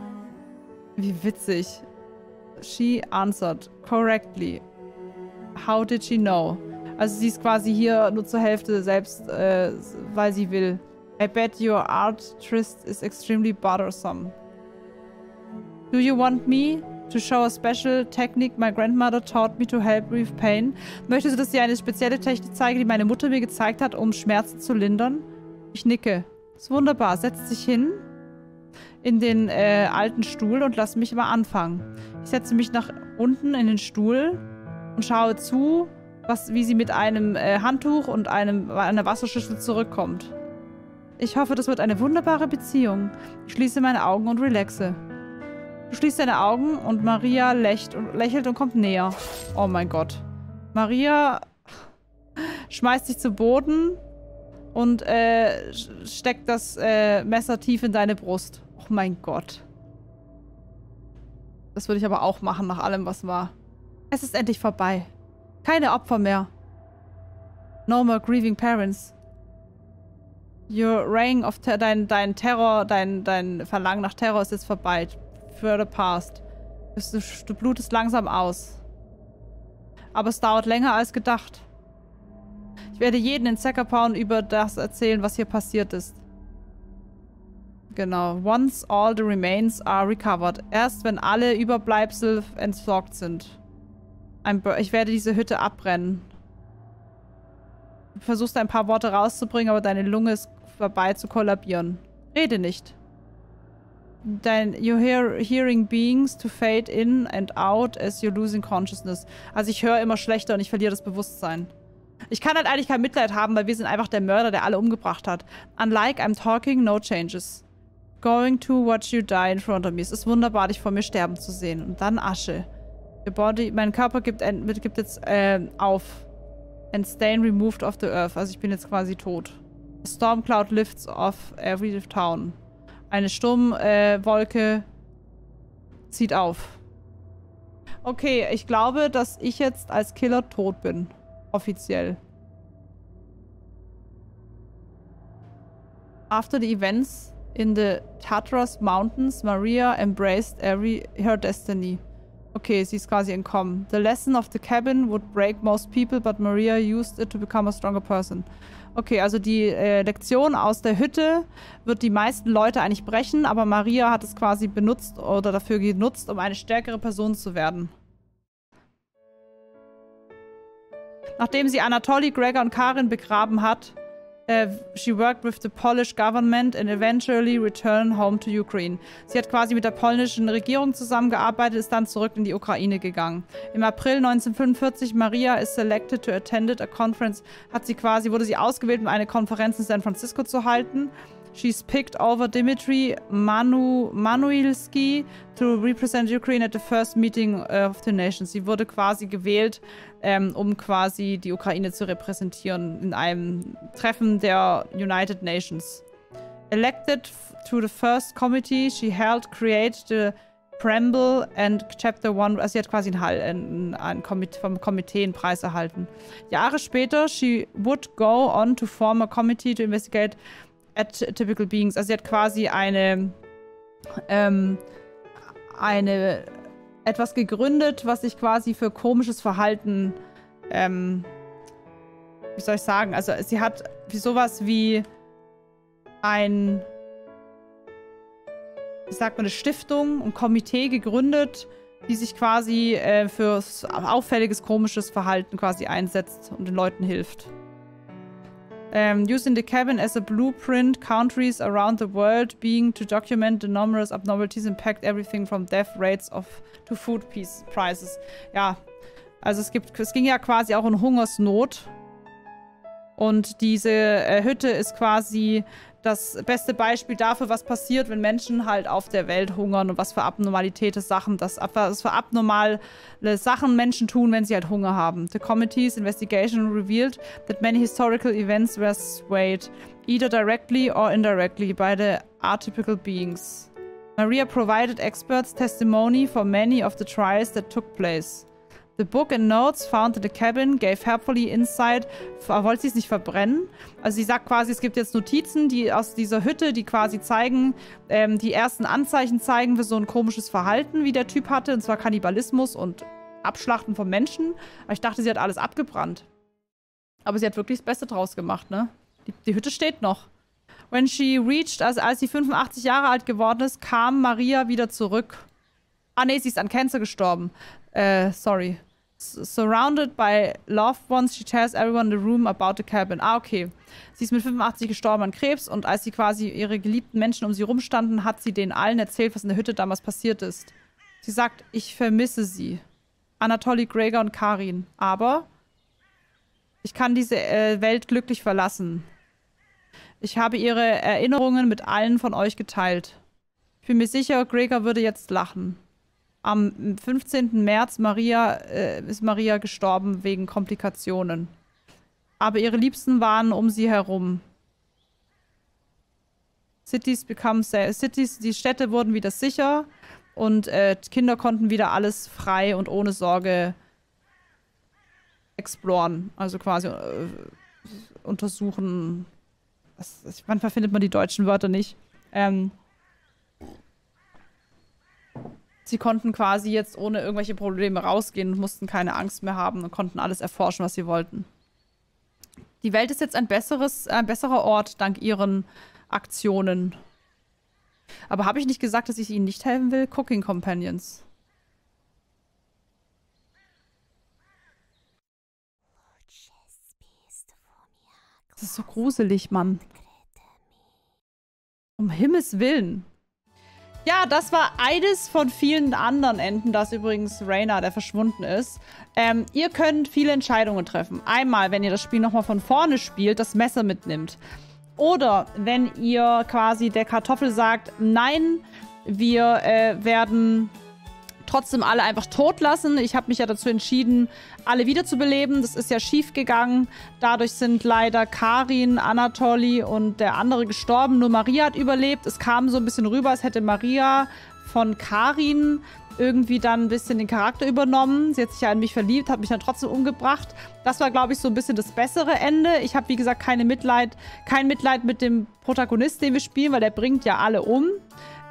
Wie witzig. She answered correctly. How did she know? Also sie ist quasi hier nur zur Hälfte selbst, weil sie will. I bet your artist is extremely bothersome. Do you want me to show a special technique my grandmother taught me to help with pain? Möchtest du, dass ich eine spezielle Technik zeige, die meine Mutter mir gezeigt hat, um Schmerzen zu lindern? Ich nicke. Ist wunderbar. Setz dich hin in den alten Stuhl und lass mich mal anfangen. Ich setze mich nach unten in den Stuhl und schaue zu, wie sie mit einem Handtuch und einer Wasserschüssel zurückkommt. Ich hoffe, das wird eine wunderbare Beziehung. Ich schließe meine Augen und relaxe. Du schließt deine Augen und Maria lächelt und kommt näher. Oh mein Gott. Maria schmeißt sich zu Boden und steckt das Messer tief in deine Brust. Oh mein Gott. Das würde ich aber auch machen, nach allem, was war. Es ist endlich vorbei. Keine Opfer mehr. No more grieving parents. Your reign of dein Verlangen nach Terror ist jetzt vorbei. Further past. Du blutest langsam aus. Aber es dauert länger als gedacht. Ich werde jeden in Zakopane über das erzählen, was hier passiert ist. Genau. Once all the remains are recovered. Erst wenn alle Überbleibsel entsorgt sind. Ich werde diese Hütte abbrennen. Du versuchst ein paar Worte rauszubringen, aber deine Lunge ist vorbei zu kollabieren. Rede nicht. You're hearing beings to fade in and out as you're losing consciousness. Also ich höre immer schlechter und ich verliere das Bewusstsein. Ich kann halt eigentlich kein Mitleid haben, weil wir sind einfach der Mörder, der alle umgebracht hat. Unlike I'm talking, no changes. Going to watch you die in front of me. Es ist wunderbar, dich vor mir sterben zu sehen. Und dann Asche. Your body, mein Körper gibt jetzt auf. And stain removed off the earth. Also ich bin jetzt quasi tot. A storm cloud lifts off every town. Eine Sturmwolke zieht auf. Okay, ich glaube, dass ich jetzt als Killer tot bin. Offiziell. After the events in the Tatras Mountains, Maria embraced her destiny. Okay, sie ist quasi entkommen. The lesson of the cabin would break most people, but Maria used it to become a stronger person. Okay, also die Lektion aus der Hütte wird die meisten Leute eigentlich brechen, aber Maria hat es quasi benutzt oder dafür genutzt, um eine stärkere Person zu werden. Nachdem sie Anatoli, Gregor und Karin begraben hat, she worked with the Polish government and eventually returned home to Ukraine. Sie hat quasi mit der polnischen Regierung zusammengearbeitet, ist dann zurück in die Ukraine gegangen. Im April 1945, Maria is selected to attend a conference, wurde sie ausgewählt, um eine Konferenz in San Francisco zu halten. She's picked over Dmitry Manuilsky to represent Ukraine at the first meeting of the nations. Sie wurde quasi gewählt, um quasi die Ukraine zu repräsentieren in einem Treffen der United Nations. Elected to the first committee, she helped create the Preamble and Chapter 1. Also sie hat quasi vom Komitee einen Preis erhalten. Jahre später, she would go on to form a committee to investigate atypical beings. Also sie hat quasi etwas gegründet, was sich quasi für komisches Verhalten, wie soll ich sagen, also sie hat sowas wie eine Stiftung, ein Komitee gegründet, die sich quasi für auffälliges, komisches Verhalten quasi einsetzt und den Leuten hilft. Using the cabin as a blueprint, countries around the world being to document the numerous abnormalities impact everything from death rates to food prices. Ja, also es ging ja quasi auch um Hungersnot. Und diese Hütte ist quasi das beste Beispiel dafür, was passiert, wenn Menschen halt auf der Welt hungern und was für abnormale Sachen Menschen tun, wenn sie halt Hunger haben. The committee's investigation revealed that many historical events were swayed, either directly or indirectly, by the atypical beings. Maria provided experts' testimony for many of the trials that took place. The book and notes found in the cabin gave helpfully insight. Wollte sie es nicht verbrennen? Also sie sagt quasi, es gibt jetzt Notizen, die aus dieser Hütte, die quasi zeigen, die ersten Anzeichen zeigen für so ein komisches Verhalten, wie der Typ hatte, und zwar Kannibalismus und Abschlachten von Menschen. Aber ich dachte, sie hat alles abgebrannt. Aber sie hat wirklich das Beste draus gemacht, ne? Die Hütte steht noch. When she reached, also als sie 85 Jahre alt geworden ist, kam Maria wieder zurück. Ah nee, sie ist an Cancer gestorben. Sorry. Surrounded by loved ones, she tells everyone in the room about the cabin. Ah, okay. Sie ist mit 85 gestorben an Krebs, und als sie quasi ihre geliebten Menschen um sie rumstanden, hat sie denen allen erzählt, was in der Hütte damals passiert ist. Sie sagt, ich vermisse sie. Anatoli, Gregor und Karin. Aber ich kann diese Welt glücklich verlassen. Ich habe ihre Erinnerungen mit allen von euch geteilt. Ich bin mir sicher, Gregor würde jetzt lachen. Am 15. März ist Maria gestorben wegen Komplikationen. Aber ihre Liebsten waren um sie herum. Die Städte wurden wieder sicher, und Kinder konnten wieder alles frei und ohne Sorge exploren. Also quasi untersuchen. Manchmal findet man die deutschen Wörter nicht. Sie konnten quasi jetzt ohne irgendwelche Probleme rausgehen und mussten keine Angst mehr haben und konnten alles erforschen, was sie wollten. Die Welt ist jetzt ein besserer Ort dank ihren Aktionen. Aber habe ich nicht gesagt, dass ich ihnen nicht helfen will? Cooking Companions. Das ist so gruselig, Mann. Um Himmels Willen. Ja, das war eines von vielen anderen Enden. Das ist übrigens Rayna, der verschwunden ist. Ihr könnt viele Entscheidungen treffen. Einmal, wenn ihr das Spiel nochmal von vorne spielt, das Messer mitnimmt. Oder wenn ihr quasi der Kartoffel sagt, nein, wir werden trotzdem alle einfach tot lassen. Ich habe mich ja dazu entschieden, alle wiederzubeleben. Das ist ja schief gegangen. Dadurch sind leider Karin, Anatoli und der andere gestorben. Nur Maria hat überlebt. Es kam so ein bisschen rüber, als hätte Maria von Karin irgendwie dann ein bisschen den Charakter übernommen. Sie hat sich ja in mich verliebt, hat mich dann trotzdem umgebracht. Das war, glaube ich, so ein bisschen das bessere Ende. Ich habe, wie gesagt, kein Mitleid mit dem Protagonist, den wir spielen, weil der bringt ja alle um.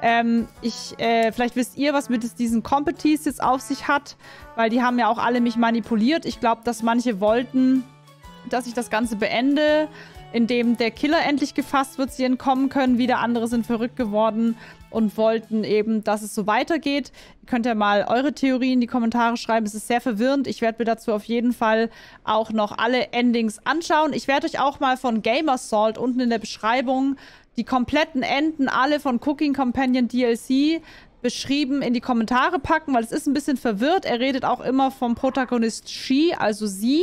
Vielleicht wisst ihr, was mit diesen Competies jetzt auf sich hat, weil die haben ja auch alle mich manipuliert. Ich glaube, dass manche wollten, dass ich das Ganze beende, indem der Killer endlich gefasst wird, sie entkommen können. Wieder andere sind verrückt geworden und wollten eben, dass es so weitergeht. Ihr könnt ja mal eure Theorien in die Kommentare schreiben. Es ist sehr verwirrend. Ich werde mir dazu auf jeden Fall auch noch alle Endings anschauen. Ich werde euch auch mal von Gamersalt unten in der Beschreibung die kompletten Enden, alle von Cooking Companion DLC, beschrieben in die Kommentare packen, weil es ist ein bisschen verwirrt. Er redet auch immer vom Protagonist She, also sie.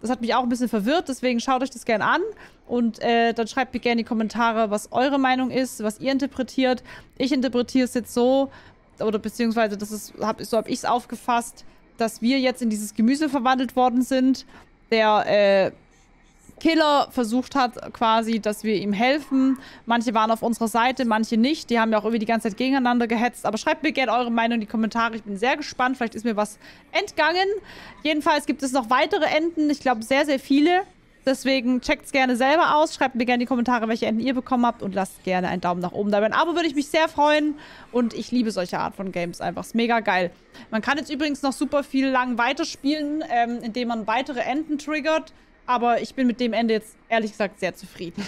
Das hat mich auch ein bisschen verwirrt, deswegen schaut euch das gerne an. Und dann schreibt mir gerne in die Kommentare, was eure Meinung ist, was ihr interpretiert. Ich interpretiere es jetzt so, oder beziehungsweise so habe ich es aufgefasst, dass wir jetzt in dieses Gemüse verwandelt worden sind. Der Killer versucht hat quasi, dass wir ihm helfen. Manche waren auf unserer Seite, manche nicht. Die haben ja auch irgendwie die ganze Zeit gegeneinander gehetzt. Aber schreibt mir gerne eure Meinung in die Kommentare. Ich bin sehr gespannt. Vielleicht ist mir was entgangen. Jedenfalls gibt es noch weitere Enden. Ich glaube, sehr, sehr viele. Deswegen checkt es gerne selber aus. Schreibt mir gerne in die Kommentare, welche Enden ihr bekommen habt. Und lasst gerne einen Daumen nach oben da. Ein Abo würde ich mich sehr freuen. Und ich liebe solche Art von Games einfach. Ist mega geil. Man kann jetzt übrigens noch super viel lang weiterspielen, indem man weitere Enden triggert. Aber ich bin mit dem Ende jetzt ehrlich gesagt sehr zufrieden.